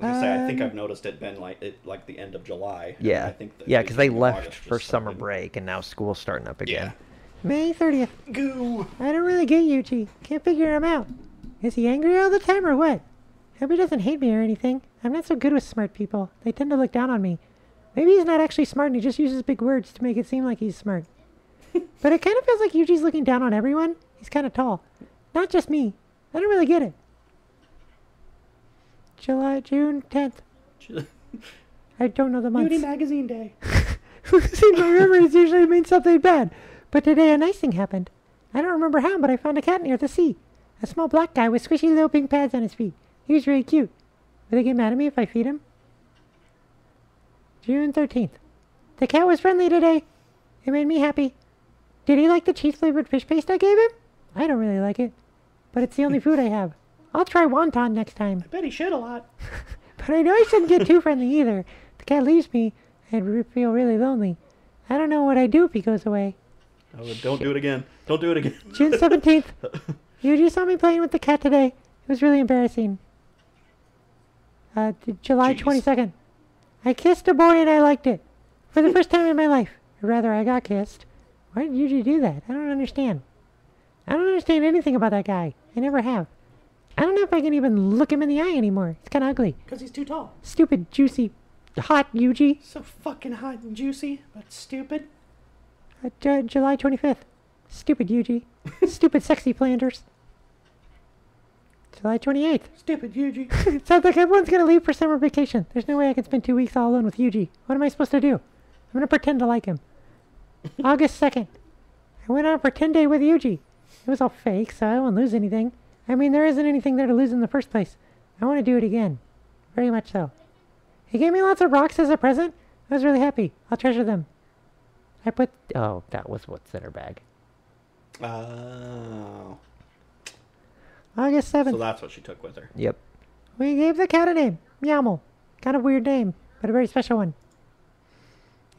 I, say, I think I've noticed it been like it, like the end of July. Yeah, I think yeah, because they left for summer break, and now school's starting up again. Yeah. May thirtieth. Goo! I don't really get Yuji. Can't figure him out. Is he angry all the time or what? Hope he doesn't hate me or anything. I'm not so good with smart people. They tend to look down on me. Maybe he's not actually smart, and he just uses big words to make it seem like he's smart. But it kind of feels like Yuji's looking down on everyone. He's kind of tall. Not just me. I don't really get it. July, June tenth. I don't know the months. Beauty magazine day. Losing my memories usually means something bad, but today a nice thing happened. I don't remember how, but I found a cat near the sea. A small black guy with squishy little pink pads on his feet. He was really cute. Would they get mad at me if I feed him? June thirteenth. The cat was friendly today. It made me happy. Did he like the cheese-flavored fish paste I gave him? I don't really like it, but it's the only food I have. I'll try wonton next time. I bet he should a lot. But I know I shouldn't get too friendly either. If the cat leaves me, I'd re feel really lonely. I don't know what I do if he goes away. Oh, don't Shit. do it again. Don't do it again. June seventeenth. You just saw me playing with the cat today. It was really embarrassing. Uh, July twenty-second. I kissed a boy and I liked it. For the first time in my life. Or rather, I got kissed. Why did you do that? I don't understand. I don't understand anything about that guy. I never have. I don't know if I can even look him in the eye anymore. It's kind of ugly. Because he's too tall. Stupid, juicy, hot Yuji. So fucking hot and juicy, but stupid. Uh, J July twenty-fifth. Stupid Yuji. Stupid sexy planters. July twenty-eighth. Stupid Yuji. Sounds like everyone's going to leave for summer vacation. There's no way I can spend two weeks all alone with Yuji. What am I supposed to do? I'm going to pretend to like him. August second. I went on a pretend day with Yuji. It was all fake, so I won't lose anything. I mean, there isn't anything there to lose in the first place. I want to do it again. Very much so. He gave me lots of rocks as a present. I was really happy. I'll treasure them. I put... Oh, that was what's in her bag. Oh. August seventh. So that's what she took with her. Yep. We gave the cat a name. Meowmal. Kind of weird name, but a very special one.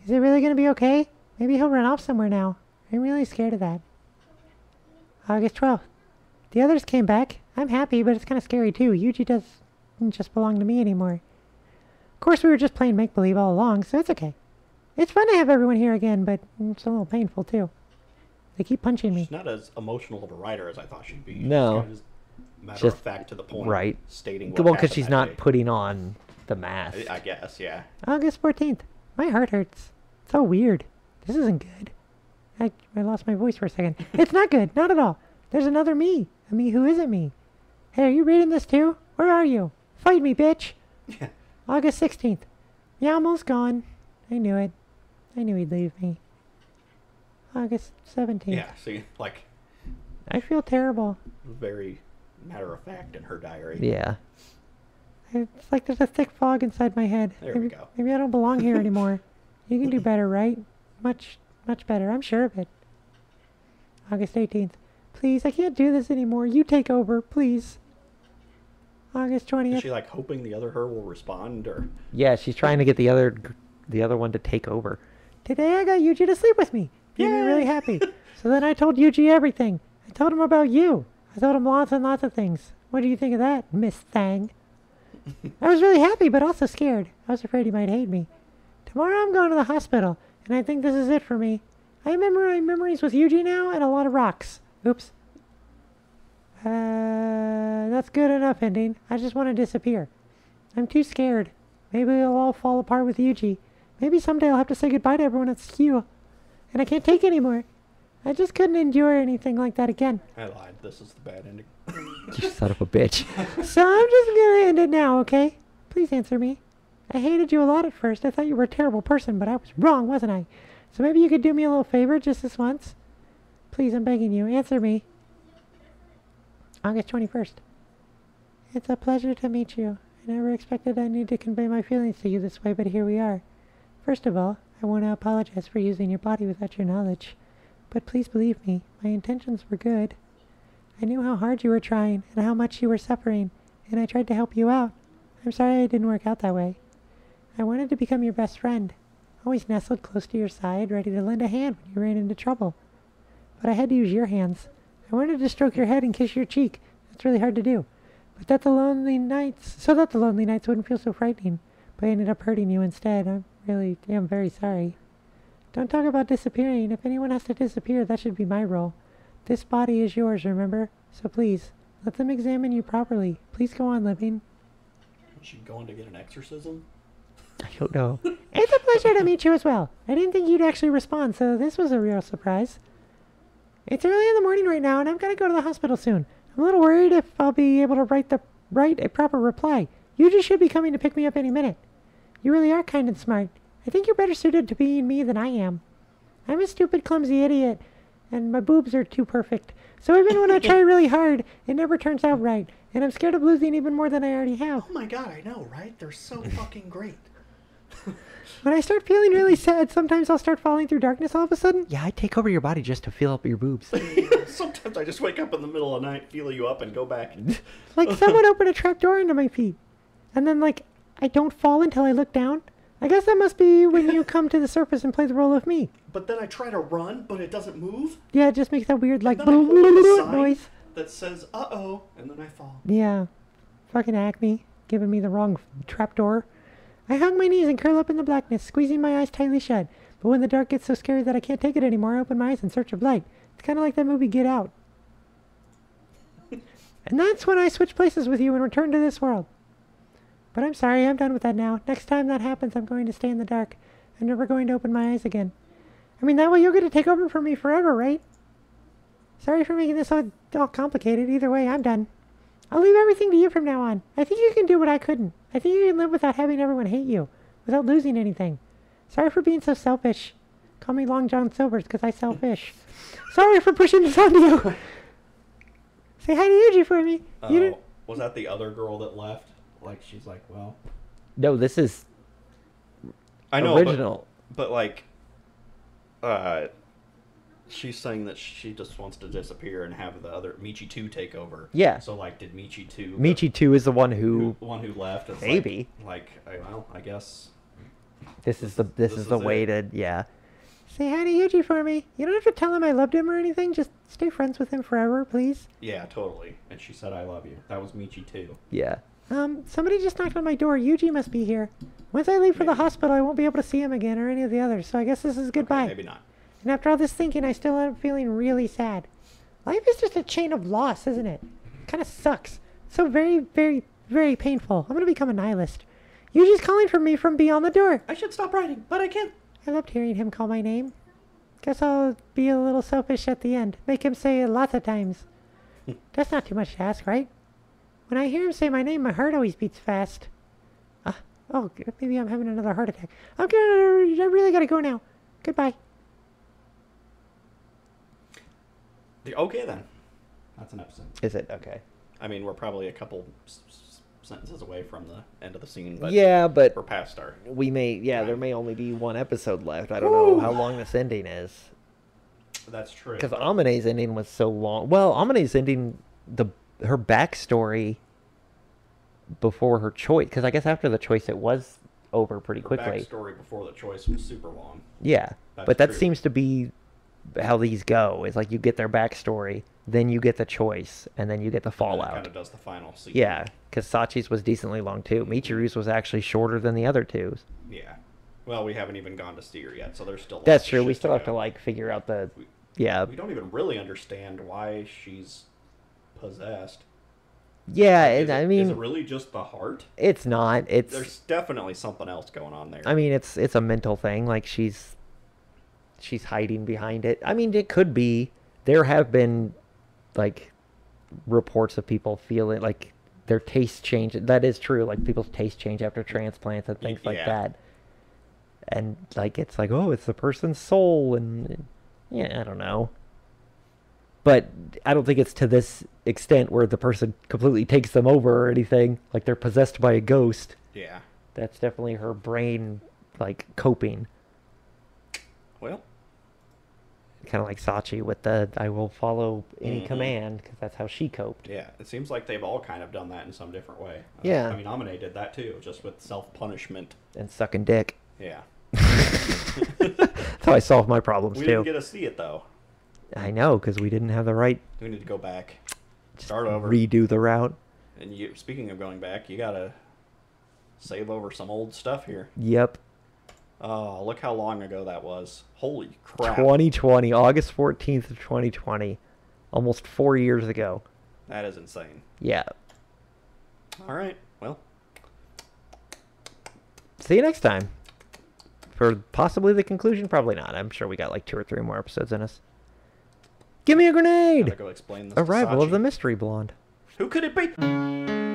Is it really going to be okay? Maybe he'll run off somewhere now. I'm really scared of that. August twelfth. The others came back. I'm happy, but it's kind of scary too. Yuji doesn't just belong to me anymore. Of course, we were just playing make-believe all along, so it's okay. It's fun to have everyone here again, but it's a little painful too. They keep punching me. She's not as emotional of a writer as I thought she'd be. No. She's matter just of fact to the point. Right. Stating what well, because she's not day. Putting on the mask. I, I guess, yeah. August fourteenth. My heart hurts. It's so weird. This isn't good. I, I lost my voice for a second. It's not good. Not at all. There's another me. A me who isn't me. Hey, are you reading this too? Where are you? Fight me, bitch. Yeah. August sixteenth. Meowmal's gone. I knew it. I knew he'd leave me. August seventeenth. Yeah, see, like... I feel terrible. Very matter of fact in her diary. Yeah. It's like there's a thick fog inside my head. There maybe, we go. Maybe I don't belong here anymore. You can do better, right? Much... Much better. I'm sure of it. August eighteenth. Please, I can't do this anymore. You take over, please. August twentieth. Is she like hoping the other her will respond, or? Yeah, she's trying to get the other, the other one to take over. Today I got Yuji to sleep with me. Made me really happy. So then I told Yuji everything. I told him about you. I told him lots and lots of things. What do you think of that, Miss Thang? I was really happy, but also scared. I was afraid he might hate me. Tomorrow I'm going to the hospital. And I think this is it for me. I remember my memories with Yuji now and a lot of rocks. Oops. Uh, that's good enough ending. I just want to disappear. I'm too scared. Maybe it'll all fall apart with Yuji. Maybe someday I'll have to say goodbye to everyone at S Q. And I can't take anymore. I just couldn't endure anything like that again. I lied. This is the bad ending. You son of a bitch. So I'm just going to end it now, okay? Please answer me. I hated you a lot at first. I thought you were a terrible person, but I was wrong, wasn't I? So maybe you could do me a little favor just this once. Please, I'm begging you. Answer me. August twenty-first. It's a pleasure to meet you. I never expected I need to convey my feelings to you this way, but here we are. First of all, I want to apologize for using your body without your knowledge. But please believe me, my intentions were good. I knew how hard you were trying and how much you were suffering, and I tried to help you out. I'm sorry it didn't work out that way. I wanted to become your best friend, always nestled close to your side, ready to lend a hand when you ran into trouble. But I had to use your hands. I wanted to stroke your head and kiss your cheek. That's really hard to do. But that the lonely nights, so that the lonely nights wouldn't feel so frightening. But I ended up hurting you instead. I'm really, I'm very sorry. Don't talk about disappearing. If anyone has to disappear, that should be my role. This body is yours, remember? So please, let them examine you properly. Please go on living. Was she going to get an exorcism? I don't know. It's a pleasure to meet you as well. I didn't think you'd actually respond, so this was a real surprise. It's early in the morning right now, and I'm going to go to the hospital soon. I'm a little worried if I'll be able to write, the, write a proper reply. You just should be coming to pick me up any minute. You really are kind and smart. I think you're better suited to being me than I am. I'm a stupid, clumsy idiot, and my boobs are too perfect. So even when I try really hard, it never turns out right. And I'm scared of losing even more than I already have. Oh my god, I know, right? They're so fucking great. When I start feeling really sad, sometimes I'll start falling through darkness all of a sudden. Yeah, I take over your body just to fill up your boobs. Sometimes I just wake up in the middle of the night, feel you up, and go back. Like someone opened a trap door into my feet. And then, like, I don't fall until I look down. I guess that must be when you come to the surface and play the role of me. But then I try to run, but it doesn't move. Yeah, it just makes that weird, like, noise. That says, uh-oh, and then I fall. Yeah. Fucking Acme. Giving me the wrong trap door. I hug my knees and curl up in the blackness, squeezing my eyes tightly shut. But when the dark gets so scary that I can't take it anymore, I open my eyes in search of light. It's kind of like that movie Get Out. And that's when I switch places with you and return to this world. But I'm sorry, I'm done with that now. Next time that happens, I'm going to stay in the dark. I'm never going to open my eyes again. I mean, that way you're going to take over for me forever, right? Sorry for making this all, all complicated. Either way, I'm done. I'll leave everything to you from now on. I think you can do what I couldn't. I think you can live without having everyone hate you, without losing anything. Sorry for being so selfish. Call me Long John Silvers because I sell fish. Sorry for pushing this on you. Say hi to Yuji for me. Uh, you didn't... Was that the other girl that left? Like, she's like, well... No, this is... I know, original. But, but like... Uh... She's saying that she just wants to disappear and have the other Michi two take over. Yeah. So like, did Michi two? Michi two is the one who, who one who left. It's maybe. Like, like, well, I guess. This, this is the this, this is the is way it. to yeah. Say hi to Yuji for me. You don't have to tell him I loved him or anything. Just stay friends with him forever, please. Yeah, totally. And she said, "I love you." That was Michi two. Yeah. Um. Somebody just knocked on my door. Yuji must be here. Once I leave for maybe. the hospital, I won't be able to see him again or any of the others. So I guess this is goodbye. Okay, maybe not. And after all this thinking, I still am feeling really sad. Life is just a chain of loss, isn't it? It kind of sucks. It's so very, very, very painful. I'm going to become a nihilist. Yuji's calling for me from beyond the door. I should stop writing, but I can't. I loved hearing him call my name. Guess I'll be a little selfish at the end. Make him say it lots of times. That's not too much to ask, right? When I hear him say my name, my heart always beats fast. Uh, oh, maybe I'm having another heart attack. I'm gonna, I really got to go now. Goodbye. Okay, then. That's an episode. Is it? Okay. I mean, we're probably a couple s s sentences away from the end of the scene. But yeah, but... We're past our... We may... Yeah, time. There may only be one episode left. I don't Ooh. know how long this ending is. That's true. Because Amane's ending was so long. Well, Amane's ending... the her backstory before her choice. Because I guess after the choice, it was over pretty her quickly. Backstory before the choice was super long. Yeah. That's but that true. seems to be... how these go. It's like you get their backstory, then you get the choice, and then you get the fallout. It kind of does the final season. Yeah, because Sachi's was decently long too. Michiru's was actually shorter than the other twos. Yeah. Well, we haven't even gone to Steer yet, so there's still... That's true. We still to have go. to like figure out the... We, yeah. We don't even really understand why she's possessed. Yeah, is it, I mean... Is it really just the heart? It's not. It's... There's definitely something else going on there. I mean, it's it's a mental thing. Like, she's... she's hiding behind it. I mean, it could be. There have been, like, reports of people feeling like their taste change. That is true. Like, people's taste change after transplants and things yeah. like that. And, like, it's like, oh, it's the person's soul. And, yeah, I don't know. But I don't think it's to this extent where the person completely takes them over or anything. Like, they're possessed by a ghost. Yeah. That's definitely her brain, like, coping. Well. Kind of like Sachi with the I will follow any mm-hmm. command, because that's how she coped. Yeah, it seems like they've all kind of done that in some different way. Uh, yeah. I mean, Amine did that too, just with self-punishment. And sucking dick. Yeah. That's how I solved my problems we too. We didn't get to see it though. I know, because we didn't have the right... We need to go back. Just start over. Redo the route. And you, speaking of going back, you got to save over some old stuff here. Yep. Oh, look how long ago that was. Holy crap. twenty twenty, August fourteenth of twenty twenty. Almost four years ago. That is insane. Yeah. All right. Well. See you next time. For possibly the conclusion, probably not. I'm sure we got like two or three more episodes in us. Give me a grenade! I gotta go explain this. Arrival of the Mystery Blonde. Who could it be?